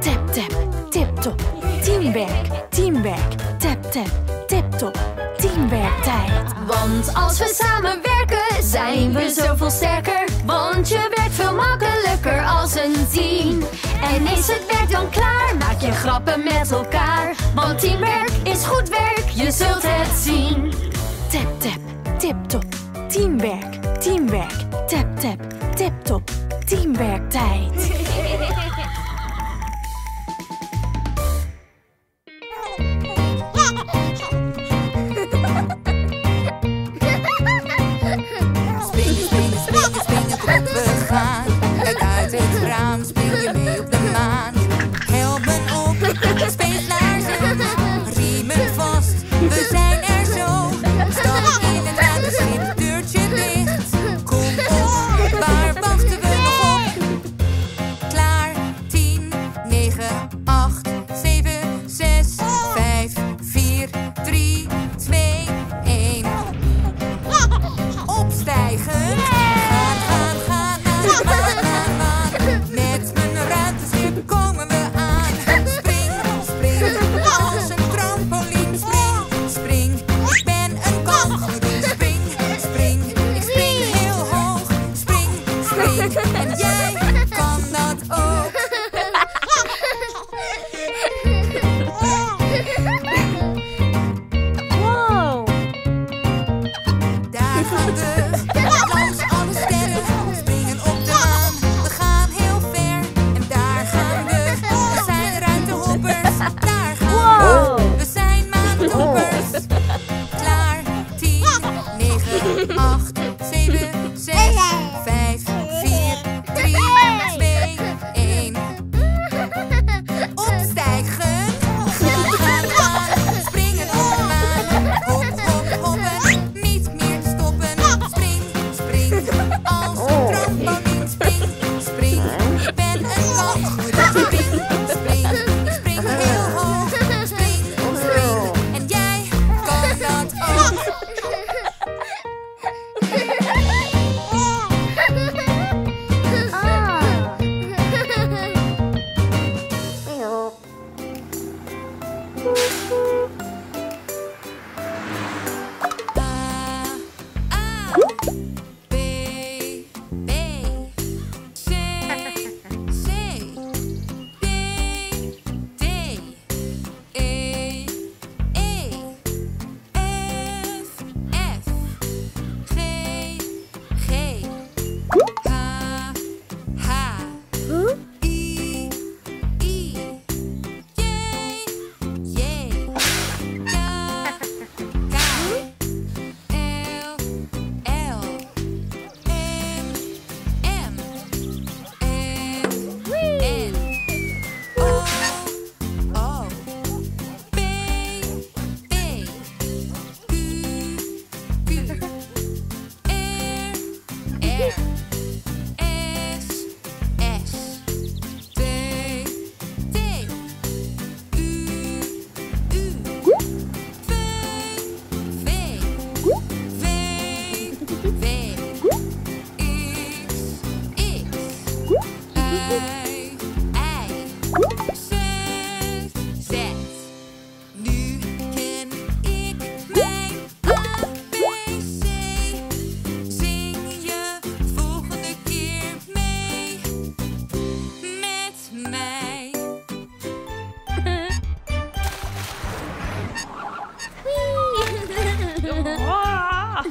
Tap tap, tip top. Teamwerk, teamwerk. Tap tap, tip top. Teamwerktijd. Want als we samenwerken zijn we zoveel sterker. Want je werkt veel makkelijker als een team. En is het werk dan klaar, maak je grappen met elkaar. Want teamwerk is goed werk, je zult het zien. Tap tap, tip top. Teamwerk, teamwerk. Tap tap, tip top. Teamwerktijd.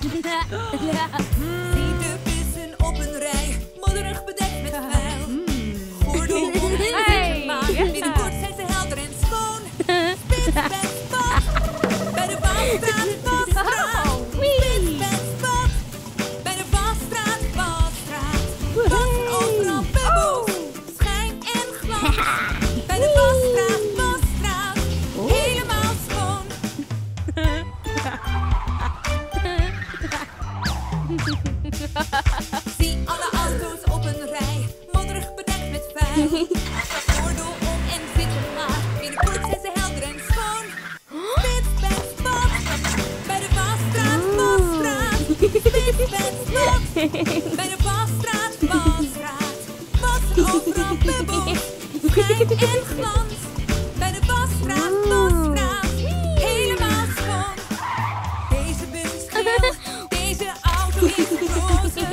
Zeepup is een op een rij, modderig bedekt met vuil. Mm. Gordel om en hey. maag, yeah. binnenkort zijn ze helder en schoon. Spits bij het pad, bij de wasstraat, wasstraat. Spits bij het pad, bij de wasstraat, wasstraat. Pas overal bubbels, schijn en glans. Bij de wasstraat, wasstraat, helemaal schoon. Zie alle auto's op een rij, modderig bedekt met vuil. Gordel om en zit er maar, binnenkort zijn ze helder en schoon. Spits bij het spot, bij de wasstraat, wasstraat. Spits bij het spot, bij de wasstraat, wasstraat. Was overal bubbels, schijn en glans. Bij de wasstraat, wasstraat, helemaal schoon. Deze bus is geel, deze auto is roze.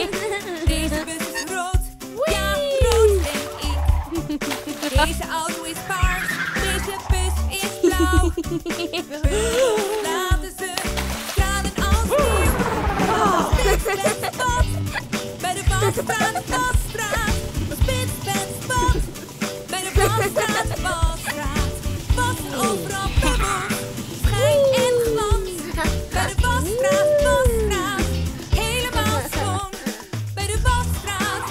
Deze bus is rood, ja, rood denk ik. Deze auto is paars, deze bus is blauw. Bussen laten ze stralen als nieuw. Spits bij het spot, bij de wasstraat, wasstraat. Spits bij het spot, bij de wasstraat, wasstraat. Was overal bubbels, schijn en glans. Bij de wasstraat, wasstraat, helemaal schoon. Bij de wasstraat,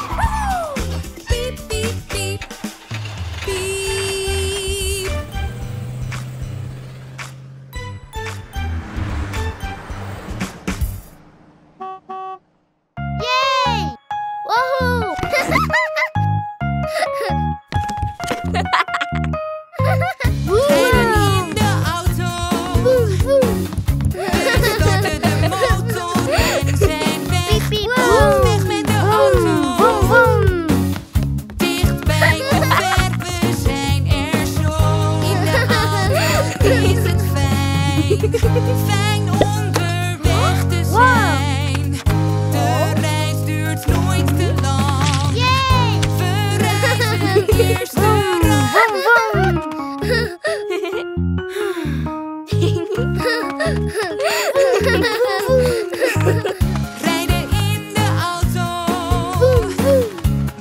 piep, piep, piep, piep. Yay! Woohoo! Rijden in de auto, stoten de motor en zijn weg. Op weg met de auto, dicht bij de ver, we zijn er zo. In de auto is het fijn, fijn onderweg te zijn. De reis duurt nooit te lang, we reizen eerst de rand. Rijden in de auto,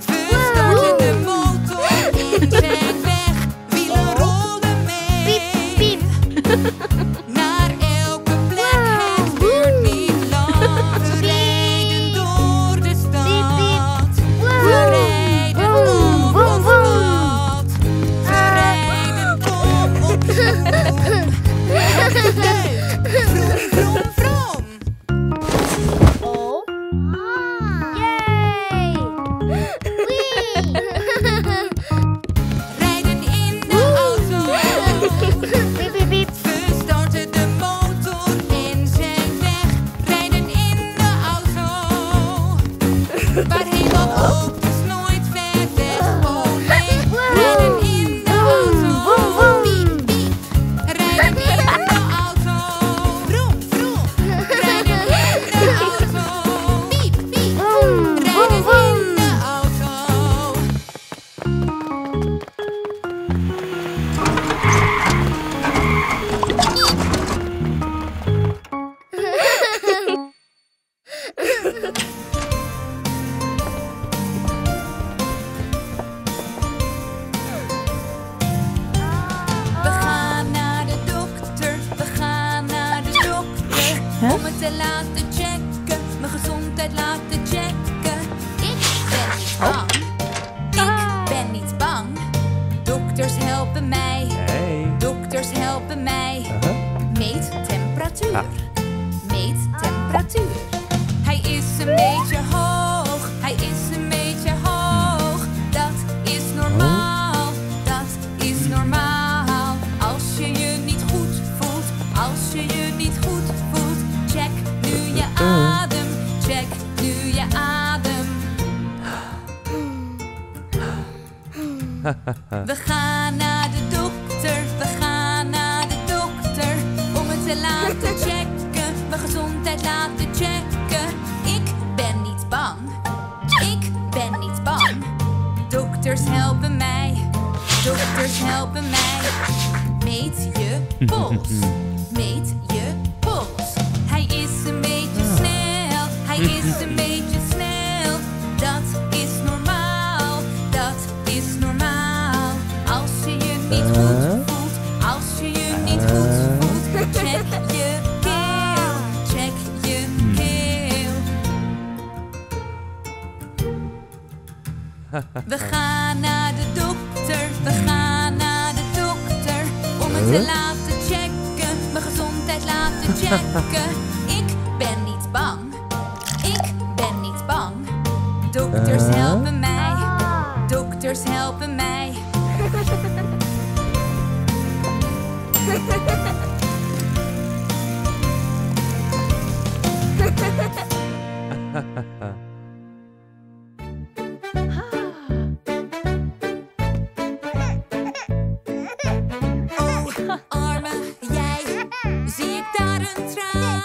we starten de motor in zijn weg. Wielen rollen mee, naar elke plek, het duurt niet lang. We rijden door de stad, we rijden op ons pad. We rijden kom op kom, elke deuk, vroom, vroom, vroom. Rijden in de auto, we starten de motor in zijn weg. Rijden in de auto, waarheen dan ook, het is nooit ver weg. Oh nee, rijden in de auto, piep piep. Rijden in de auto, vroom vroom. Rijden in de auto, piep piep. Rijden in de auto. We gaan naar de dokter, we gaan naar de dokter. Om me te laten checken, mijn gezondheid laten checken. Ik ben niet bang, ik ben niet bang. Dokters helpen mij, Hey. dokters helpen mij. Meet temperatuur, meet temperatuur. Hij is een beetje hoog, hij is een beetje hoog. Dat is normaal, dat is normaal. Als je je niet goed voelt, als je je niet goed voelt. Check nu je adem, check nu je adem. We gaan naar de dokter, we gaan naar de dokter. Om het te laten checken, mijn gezondheid laten checken. Ik ben niet bang, ik ben niet bang. Dokters helpen mij, dokters helpen mij. Meet je pols, meet je pols. Hij is een beetje snel. We gaan naar de dokter, we gaan naar de dokter. Om het te laten checken, mijn gezondheid laten checken. Ik ben niet bang, ik ben niet bang. Dokters helpen mij, dokters helpen mij. Arme jij, zie ik daar een traan?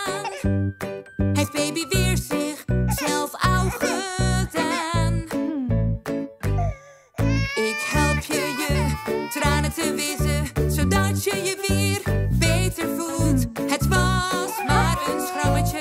Heeft baby weer zichzelf auw gedaan? Ik help je je tranen te wissen, zodat je je weer beter voelt. Het was maar een schrammetje.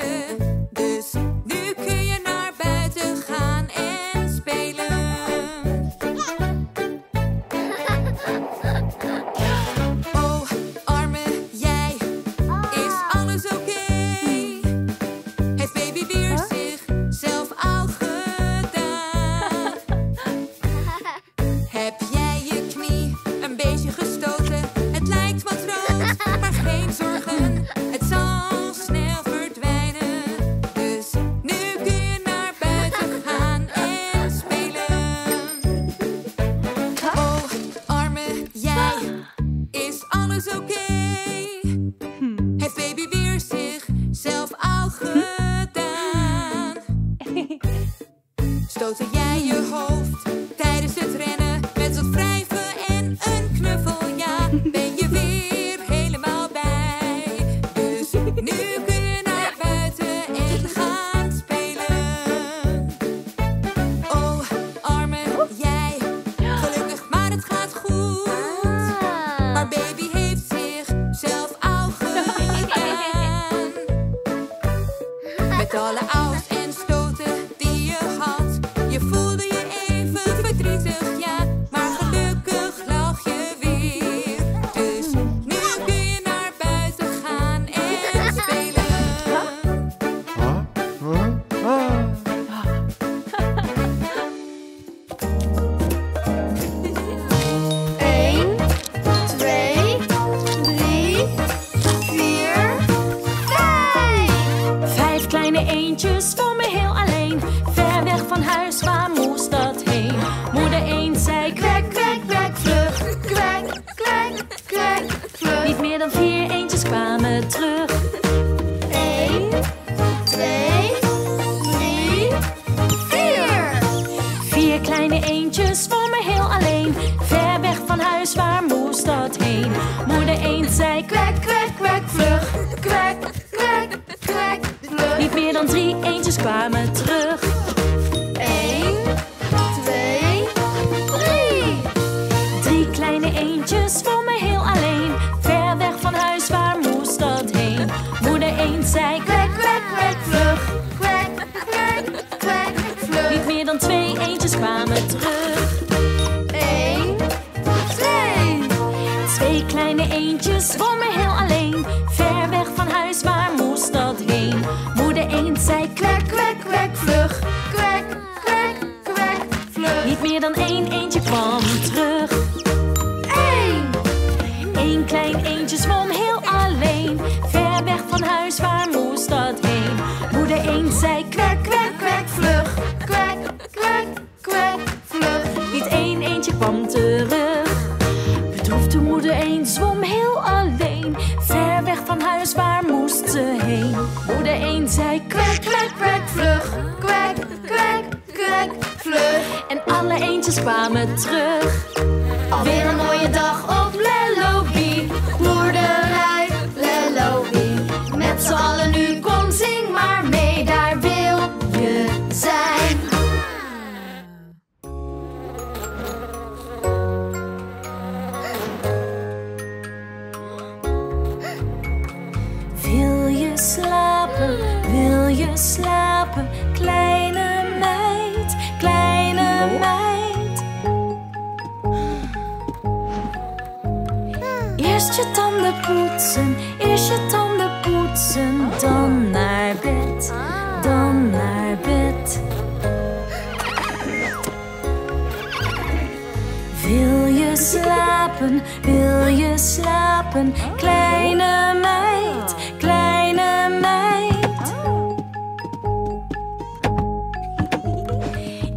slapen, wil je slapen, kleine meid, kleine meid.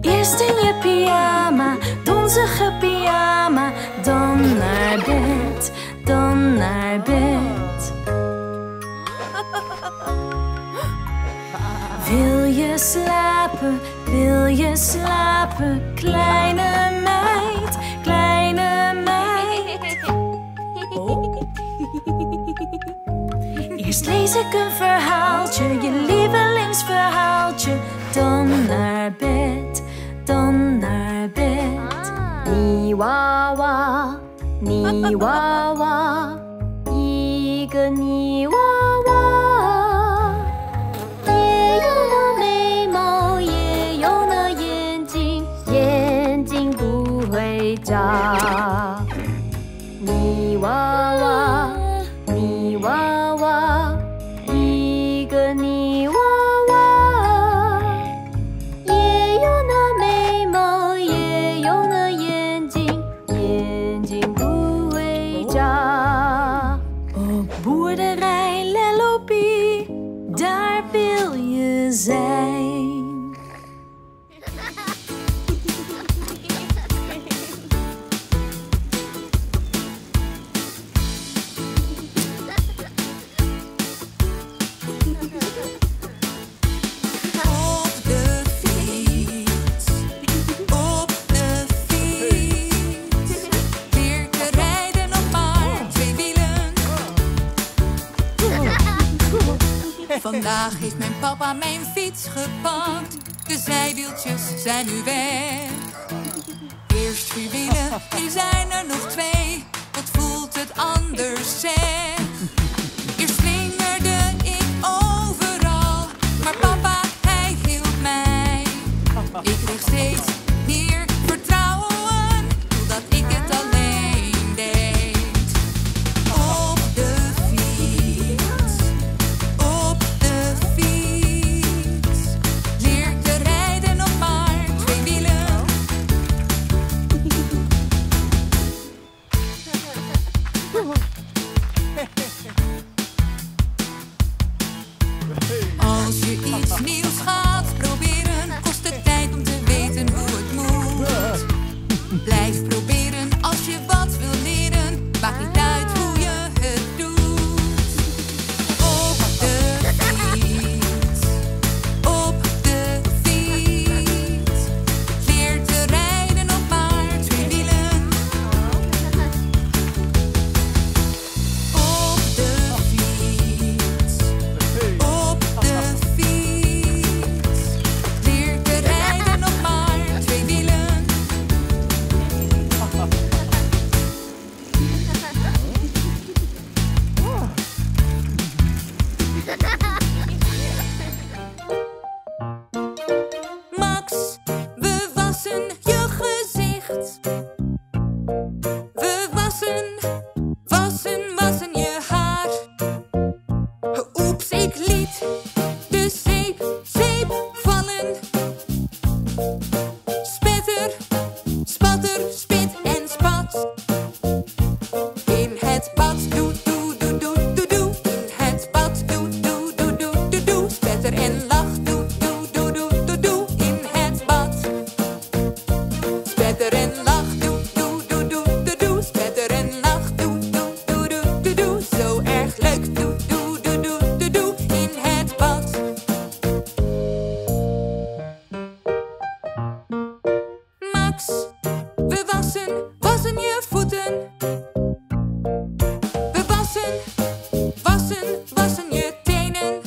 Eerst in je pyjama, donzige pyjama, dan naar bed, dan naar bed. Wil je slapen, wil je slapen, kleine meid, kleine meid. Eerst lees ik een verhaaltje, je lievelingsverhaaltje, dan naar bed, dan naar bed. Niwawa, niwawa, iege niwawa. Vandaag heeft mijn papa mijn fiets gepakt. De zijwieltjes zijn nu weg. Eerst vier wielen, nu zijn er nog twee. Wat voelt het anders, zeg? Eerst slingerde ik overal, maar papa, hij hielp mij. Ik kreeg steeds meer vertrouwen, totdat ik het alleen deed. Op de fiets. Wassen, wassen je tenen.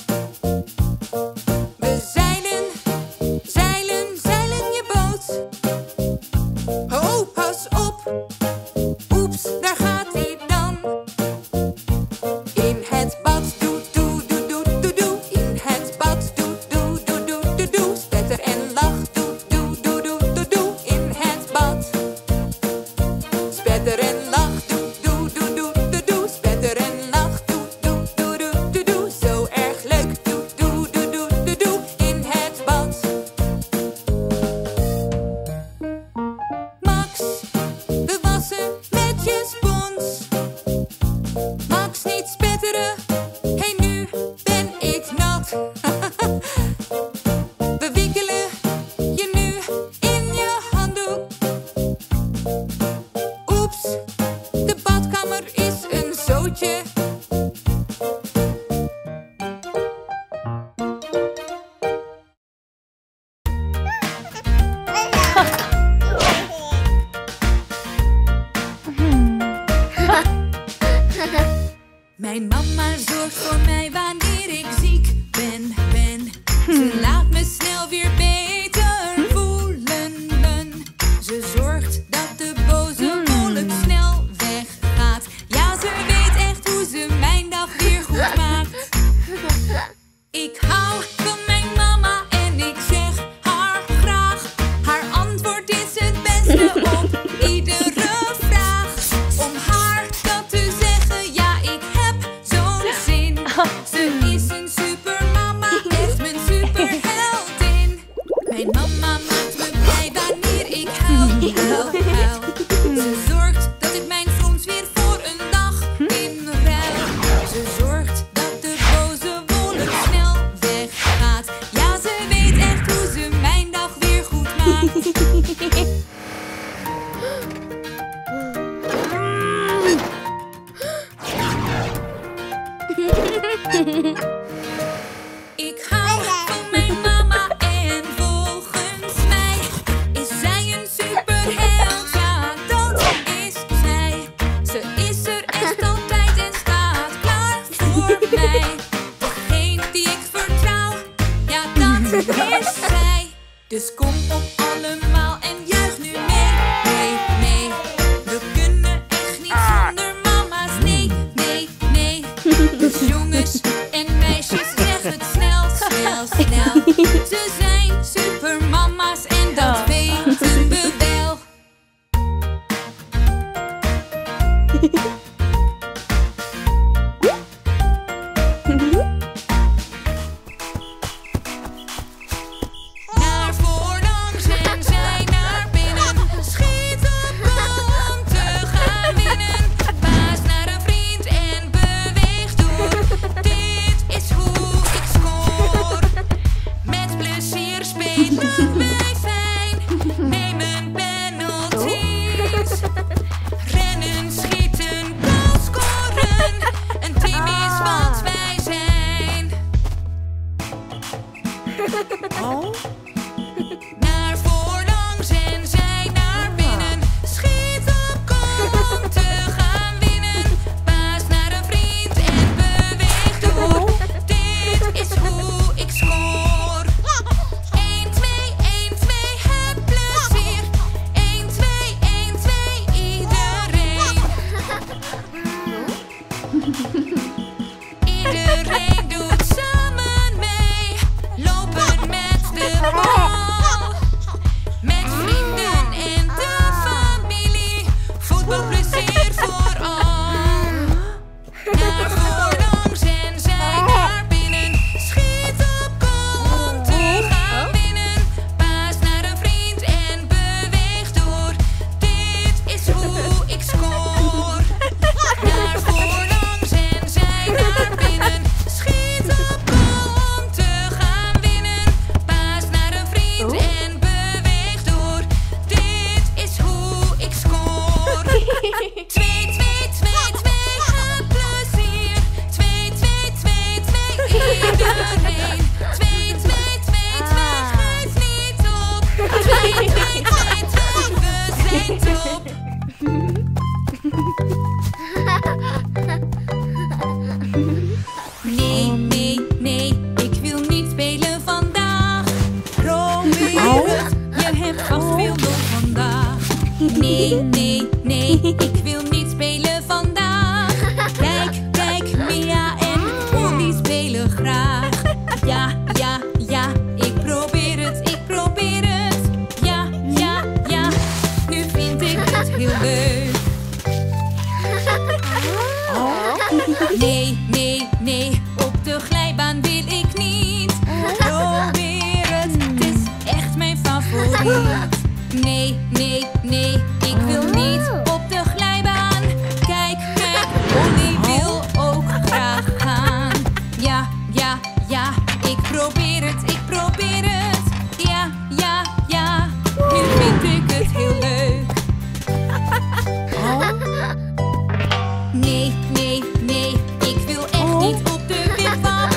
Ik hou van mijn mama en ik zeg haar graag. Haar antwoord is het beste op iedere vraag. Om haar dat te zeggen, ja, ik heb zo'n zin. Ze is een supermama, echt mijn superheldin. Mijn mama maakt me blij wanneer ik huil, huil, huil. Ze zorgt dat ik mijn soms weer voor een dag in ruil. Ze zorgt dat de boze wolk snel weggaat. Ja, ze weet echt hoe ze mijn dag weer goed maakt. Ik hou van mijn mama en volgens mij is zij een superheld. Ja, dat is zij. Ze is er echt altijd en staat klaar voor mij. Degene die ik vertrouw, ja, dat is zij. Dus kom op allemaal en juich nu mee, mee, mee. We kunnen echt niet zonder mama's, nee, nee, nee. Dus jongens en meisjes, zeg het snel, snel, snel. Ze zijn supermama's en dat weten we wel. Naar voorlangs en zij naar binnen. Schiet op om te gaan winnen. Baas naar een vriend en beweeg door. Dit is hoe ik scoor. Met plezier spelen wij fijn. Nemen penalties. Rennen, schieten, goal scoren. Een team is wat wij zijn. Naar voorlangs en zij naar binnen. Schiet op om te gaan winnen. Paas naar een vriend en beweeg door. Dit is hoe ik scoor. een, twee, een, twee, heb plezier. een, twee, een, twee, iedereen. Iedereen doet samen mee. Lopen met de bal. Met vrienden en de familie. Voetbalplezier vooral. Naar voorlangs en zij naar binnen. Schiet op goal om te gaan winnen. Paas naar een vriend en beweeg door. Dit is hoe ik scoor. Naar voorlangs en zij naar binnen. Schiet op goal om te gaan winnen. Paas naar een vriend en beweeg door. Dit is hoe ik scoor. twee, twee, twee, twee, ga plezier. twee, twee, twee, twee, iedereen. twee, twee, twee, twee, schuif niet op. twee, twee, twee, twee, we zijn top. Nee, nee, nee, ik wil niet spelen vandaag. Romy, je hebt vast veel door vandaag. Nee, nee, nee, ik wil niet spelen vandaag. Kijk, kijk, Mia en Polly spelen graag. Ja, ja, ja, ik probeer het, ik probeer het. Ja, ja, ja, nu vind ik het heel leuk. Nee, nee, nee, op de glijbaan wil ik niet. Probeer het, het is echt mijn favoriet. Nee, nee, nee, ik wil niet op de glijbaan. Kijk, kijk, Polly wil ook graag gaan. Ja, ja, ja, ik probeer het, ik probeer het. Ja, ja, ja, nu vind ik het heel leuk. Nee, nee, nee, ik wil echt niet op de wipwap.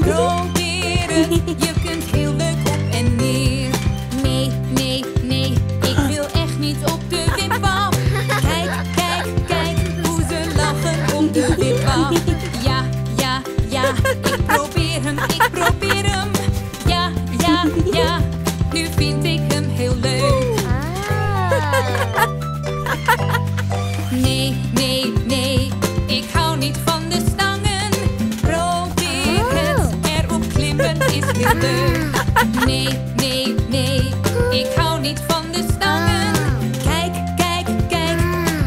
Probeer het, je kunt heel leuk op en neer. Nee, nee, nee, ik wil echt niet op de wipwap. Kijk, kijk, kijk, hoe ze lachen op de wipwap. Ja, ja, ja, ik probeer hem, ik probeer hem. Ja, ja, ja, nu vind ik hem heel leuk. Nee, nee, nee, ik hou niet van de stangen. Probeer het erop klimmen. is leuk. Nee, nee, nee, ik hou niet van de stangen. Kijk, kijk, kijk,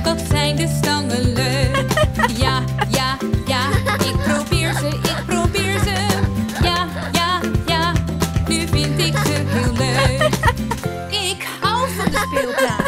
wat zijn de stangen leuk. Ja, ja, ja, ik probeer ze, ik probeer ze. Ja, ja, ja, nu vind ik ze heel leuk. Ik hou van de speelplaats.